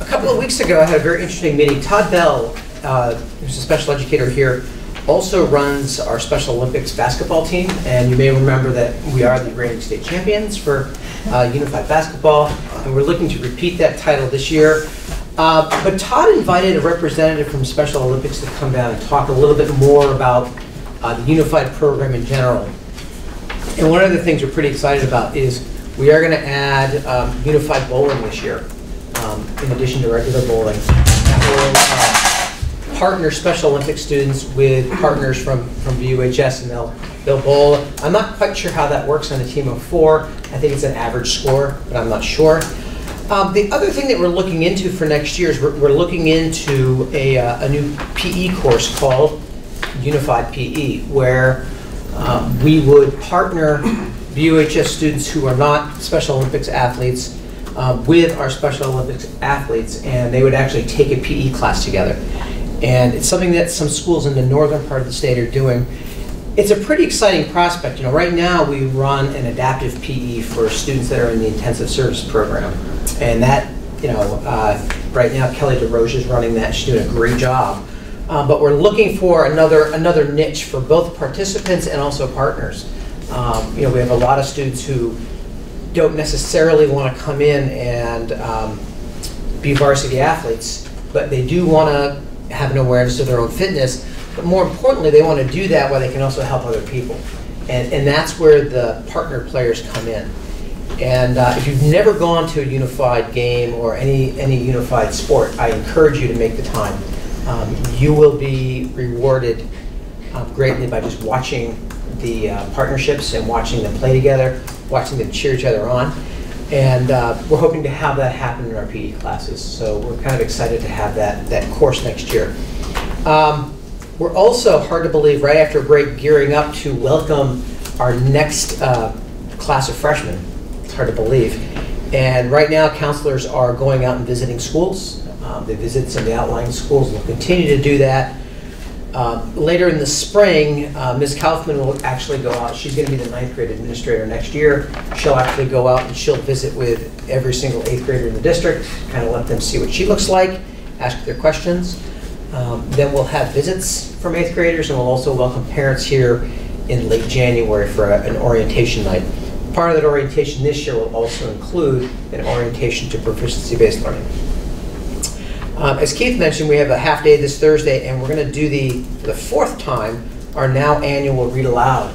a couple of weeks ago, I had a very interesting meeting. Todd Bell, uh, who's a special educator here, also runs our Special Olympics basketball team, and you may remember that we are the reigning state champions for uh, unified basketball, and we're looking to repeat that title this year. Uh, but Todd invited a representative from Special Olympics to come down and talk a little bit more about uh, the unified program in general. And one of the things we're pretty excited about is we are going to add um, unified bowling this year, um, in addition to regular bowling. That will, uh, partner Special Olympics students with partners from, from V U H S, and they'll, they'll bowl. I'm not quite sure how that works on a team of four. I think it's an average score, but I'm not sure. Um, the other thing that we're looking into for next year is we're, we're looking into a, uh, a new P E course called Unified P E, where um, we would partner V U H S students who are not Special Olympics athletes uh, with our Special Olympics athletes, and they would actually take a P E class together. And it's something that some schools in the northern part of the state are doing. It's a pretty exciting prospect. You know, right now we run an adaptive P E for students that are in the intensive service program. And that, you know, uh, right now Kelly DeRoche is running that. She's doing a great job. Uh, but we're looking for another, another niche for both participants and also partners. Um, you know, we have a lot of students who don't necessarily want to come in and um, be varsity athletes, but they do want to have an awareness of their own fitness, but more importantly, they want to do that while they can also help other people. And, and that's where the partner players come in. And uh, if you've never gone to a unified game or any, any unified sport, I encourage you to make the time. Um, you will be rewarded uh, greatly by just watching the uh, partnerships and watching them play together, watching them cheer each other on. And uh, we're hoping to have that happen in our P E classes. So we're kind of excited to have that, that course next year. Um, we're also, hard to believe, right after break, gearing up to welcome our next uh, class of freshmen. It's hard to believe. And right now, counselors are going out and visiting schools. Um, they visit some of the outlying schools. We'll continue to do that. Uh, later in the spring, uh, Miz Kaufman will actually go out. She's going to be the ninth grade administrator next year. She'll actually go out and she'll visit with every single eighth grader in the district, kind of let them see what she looks like, ask their questions. Um, then we'll have visits from eighth graders, and we'll also welcome parents here in late January for a, an orientation night. Part of that orientation this year will also include an orientation to proficiency-based learning. Um, as Keith mentioned, we have a half day this Thursday, and we're going to do the, for the fourth time, our now annual Read Aloud.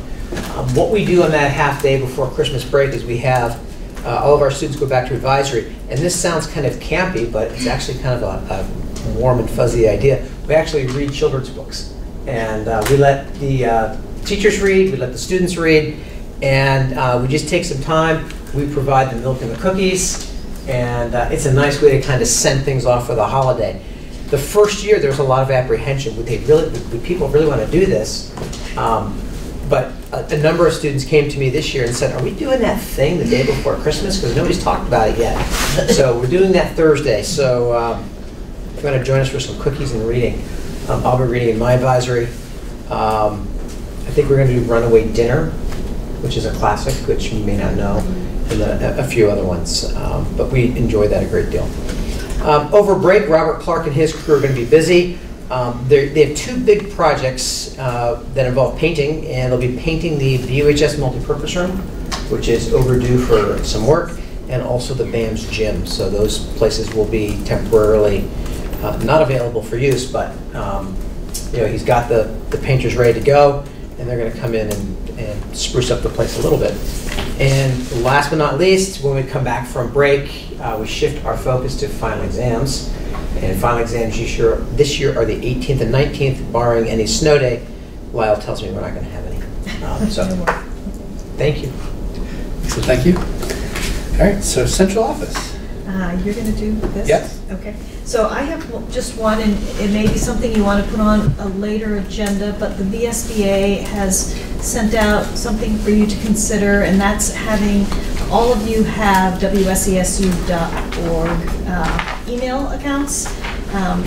Um, what we do on that half day before Christmas break is we have uh, all of our students go back to advisory. And this sounds kind of campy, but it's actually kind of a, a warm and fuzzy idea. We actually read children's books. And uh, we let the uh, teachers read, we let the students read, and uh, we just take some time. We provide the milk and the cookies. And uh, it's a nice way to kind of send things off for the holiday. The first year, there was a lot of apprehension. Would they really, would people really want to do this? Um, but a, a number of students came to me this year and said, are we doing that thing the day before Christmas? Because nobody's talked about it yet. So we're doing that Thursday. So um, if you want to join us for some cookies and reading, um, I'll be reading in my advisory. Um, I think we're going to do Runaway Dinner, which is a classic, which you may not know. And a, a few other ones, um, but we enjoy that a great deal. Um, over break, Robert Clark and his crew are going to be busy. Um, they have two big projects uh, that involve painting, and they'll be painting the V U H S multipurpose room, which is overdue for some work, and also the BAMS gym. So those places will be temporarily uh, not available for use, but um, you know, he's got the, the painters ready to go, and they're going to come in and, and spruce up the place a little bit. And last but not least, when we come back from break, uh, we shift our focus to final exams. And final exams this year are the eighteenth and nineteenth, barring any snow day. Lyle tells me we're not going to have any. Um, so, thank you. So thank you. All right, so central office. Uh, you're going to do this? Yes. Okay. So I have just one, and it may be something you want to put on a later agenda, but the V S B A has sent out something for you to consider, and that's having all of you have W S E S U dot org uh, email accounts. Um,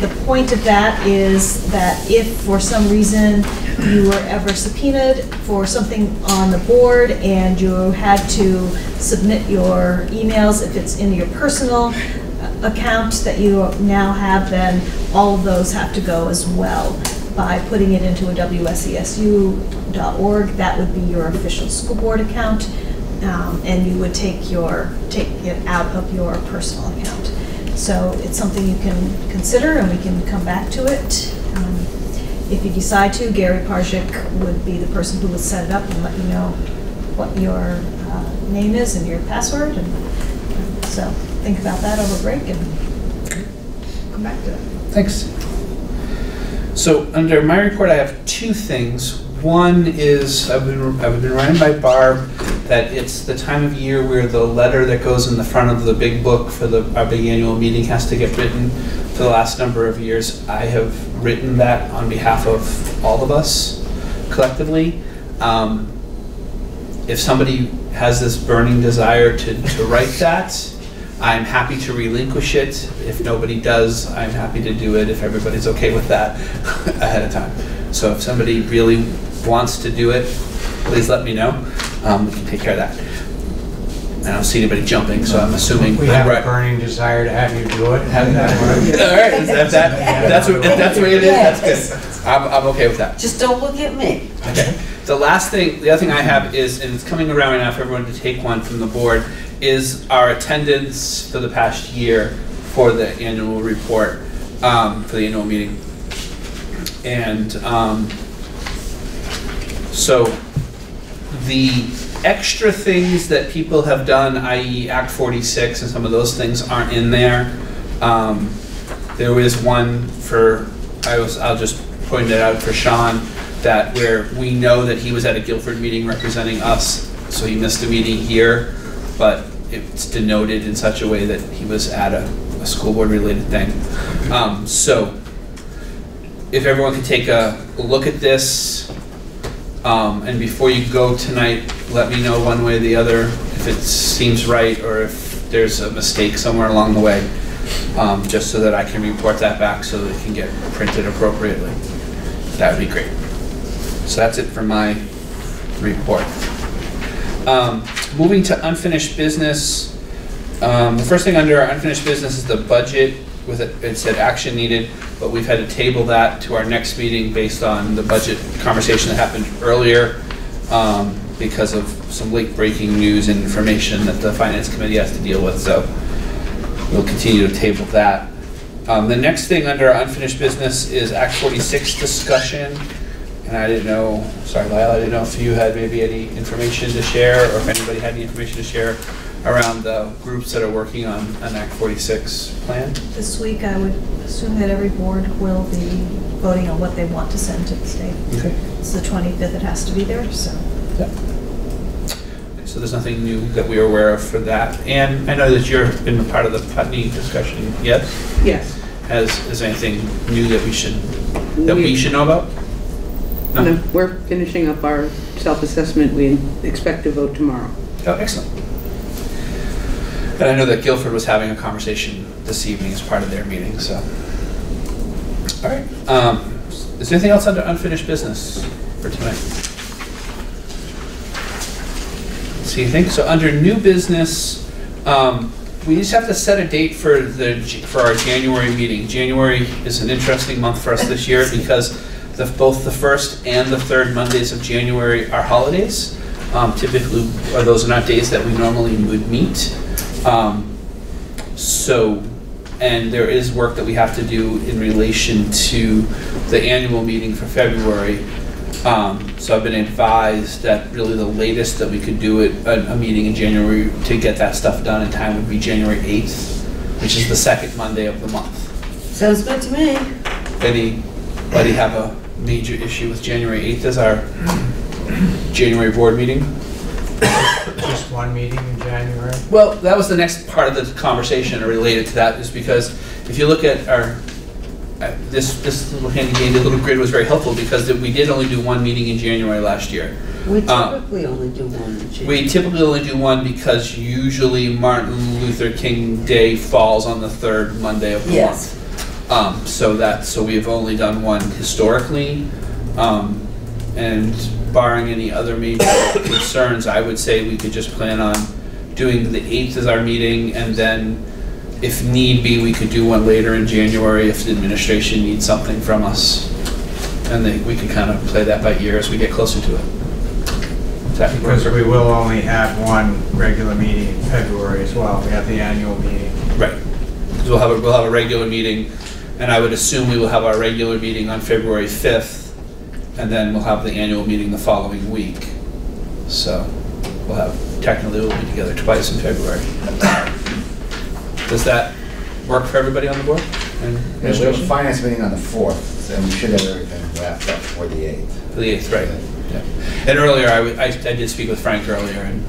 the point of that is that if for some reason you were ever subpoenaed for something on the board and you had to submit your emails, if it's in your personal account that you now have, then all of those have to go as well by putting it into a W S E S U dot org. That would be your official school board account, um, and you would take your take it out of your personal account. So it's something you can consider, and we can come back to it. Um, if you decide to, Gary Parzik would be the person who would set it up and let you know what your uh, name is and your password, and, and so. Think about that over break and come back to it. Thanks. So under my report, I have two things. One is I've been, I've been running by Barb that it's the time of year where the letter that goes in the front of the big book for the, our big annual meeting has to get written. For the last number of years, I have written that on behalf of all of us collectively. Um, if somebody has this burning desire to, to write that, I'm happy to relinquish it. If nobody does, I'm happy to do it if everybody's okay with that ahead of time. So if somebody really wants to do it, please let me know. Um, we can take care of that. I don't see anybody jumping, so I'm assuming we have right. a burning desire to have you do it. Have that all right, is that, that, that's what, if that's what it is, that's good. I'm, I'm okay with that. Just don't look at me. Okay. The last thing, the other thing I have is, and it's coming around right now for everyone to take one from the board, is our attendance for the past year for the annual report, um, for the annual meeting. And um, so the extra things that people have done, that is Act forty-six and some of those things, aren't in there. Um, there is one for, I was, I'll just point it out for Sean, that where we know that he was at a Guilford meeting representing us, so he missed a meeting here, but it's denoted in such a way that he was at a, a school board related thing. Um, so if everyone could take a look at this, um, and before you go tonight, let me know one way or the other if it seems right or if there's a mistake somewhere along the way, um, just so that I can report that back so that it can get printed appropriately. That would be great. So that's it for my report. Um, moving to unfinished business, um, the first thing under our unfinished business is the budget. With it, it said action needed, but we've had to table that to our next meeting based on the budget conversation that happened earlier, um, because of some late breaking news and information that the Finance Committee has to deal with, so we'll continue to table that. Um, the next thing under our unfinished business is Act forty-six discussion. And I didn't know, sorry Lyle, I didn't know if you had maybe any information to share or if anybody had any information to share around the groups that are working on an Act forty-six plan. This week I would assume that every board will be voting on what they want to send to the state. Okay. It's the twenty-fifth, it has to be there, so. Yeah. Okay, so there's nothing new that we are aware of for that. And I know that you've been part of the Putney discussion, yes? Yes. Has, is anything new that we should, that we, we should know about? No. No, we're finishing up our self-assessment. We expect to vote tomorrow. Oh, excellent. And I know that Guilford was having a conversation this evening as part of their meeting, so. All right. Um, is there anything else under unfinished business for tonight? So you think? So under new business, um, we just have to set a date for, the, for our January meeting. January is an interesting month for us this year because The, both the first and the third Mondays of January are holidays. Um, typically, or those are not days that we normally would meet. Um, so, and there is work that we have to do in relation to the annual meeting for February. Um, so I've been advised that really the latest that we could do it, a, a meeting in January to get that stuff done in time would be January eighth, which is the second Monday of the month. Sounds good to me. Anybody have a major issue with January eighth as our January board meeting? Just one meeting in January? Well, that was the next part of the conversation related to that, is because if you look at our, uh, this this little handy-dandy little grid was very helpful because we did only do one meeting in January last year. We typically um, only do one in January. We typically only do one because usually Martin Luther King Day falls on the third Monday of the yes. month. Um, so that so we've only done one historically, um, and barring any other major concerns, I would say we could just plan on doing the eighth as our meeting, and then if need be, we could do one later in January if the administration needs something from us, and they, we can kind of play that by ear as we get closer to it. Because we will only have one regular meeting in February as well. We have the annual meeting. Right. We'll have a, we'll have a regular meeting, and I would assume we will have our regular meeting on February fifth, and then we'll have the annual meeting the following week. So we'll have technically we'll be together twice in February. Does that work for everybody on the board? And yeah, we have a finance meeting on the fourth, and we should have everything wrapped up for the eighth. For the eighth, right? Yeah. And earlier, I, I, I did speak with Frank earlier, and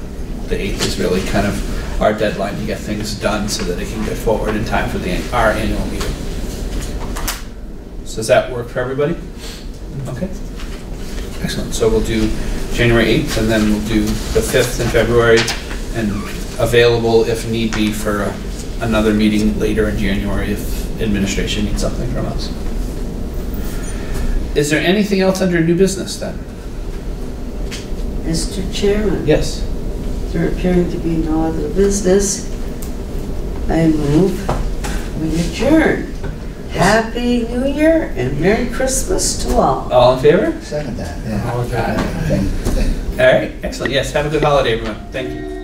the eighth is really kind of our deadline to get things done so that it can get forward in time for the our annual meeting. So does that work for everybody? Okay. Excellent. So we'll do January eighth, and then we'll do the fifth in February, and available if need be for a, another meeting later in January if administration needs something from us. Is there anything else under new business then? Mister Chairman. Yes. There appearing to be no other business, I move we adjourn. Happy New Year and Merry Christmas to all. All in favor? Second that. Yeah. All, all right. Excellent. Yes. Have a good holiday, everyone. Thank you.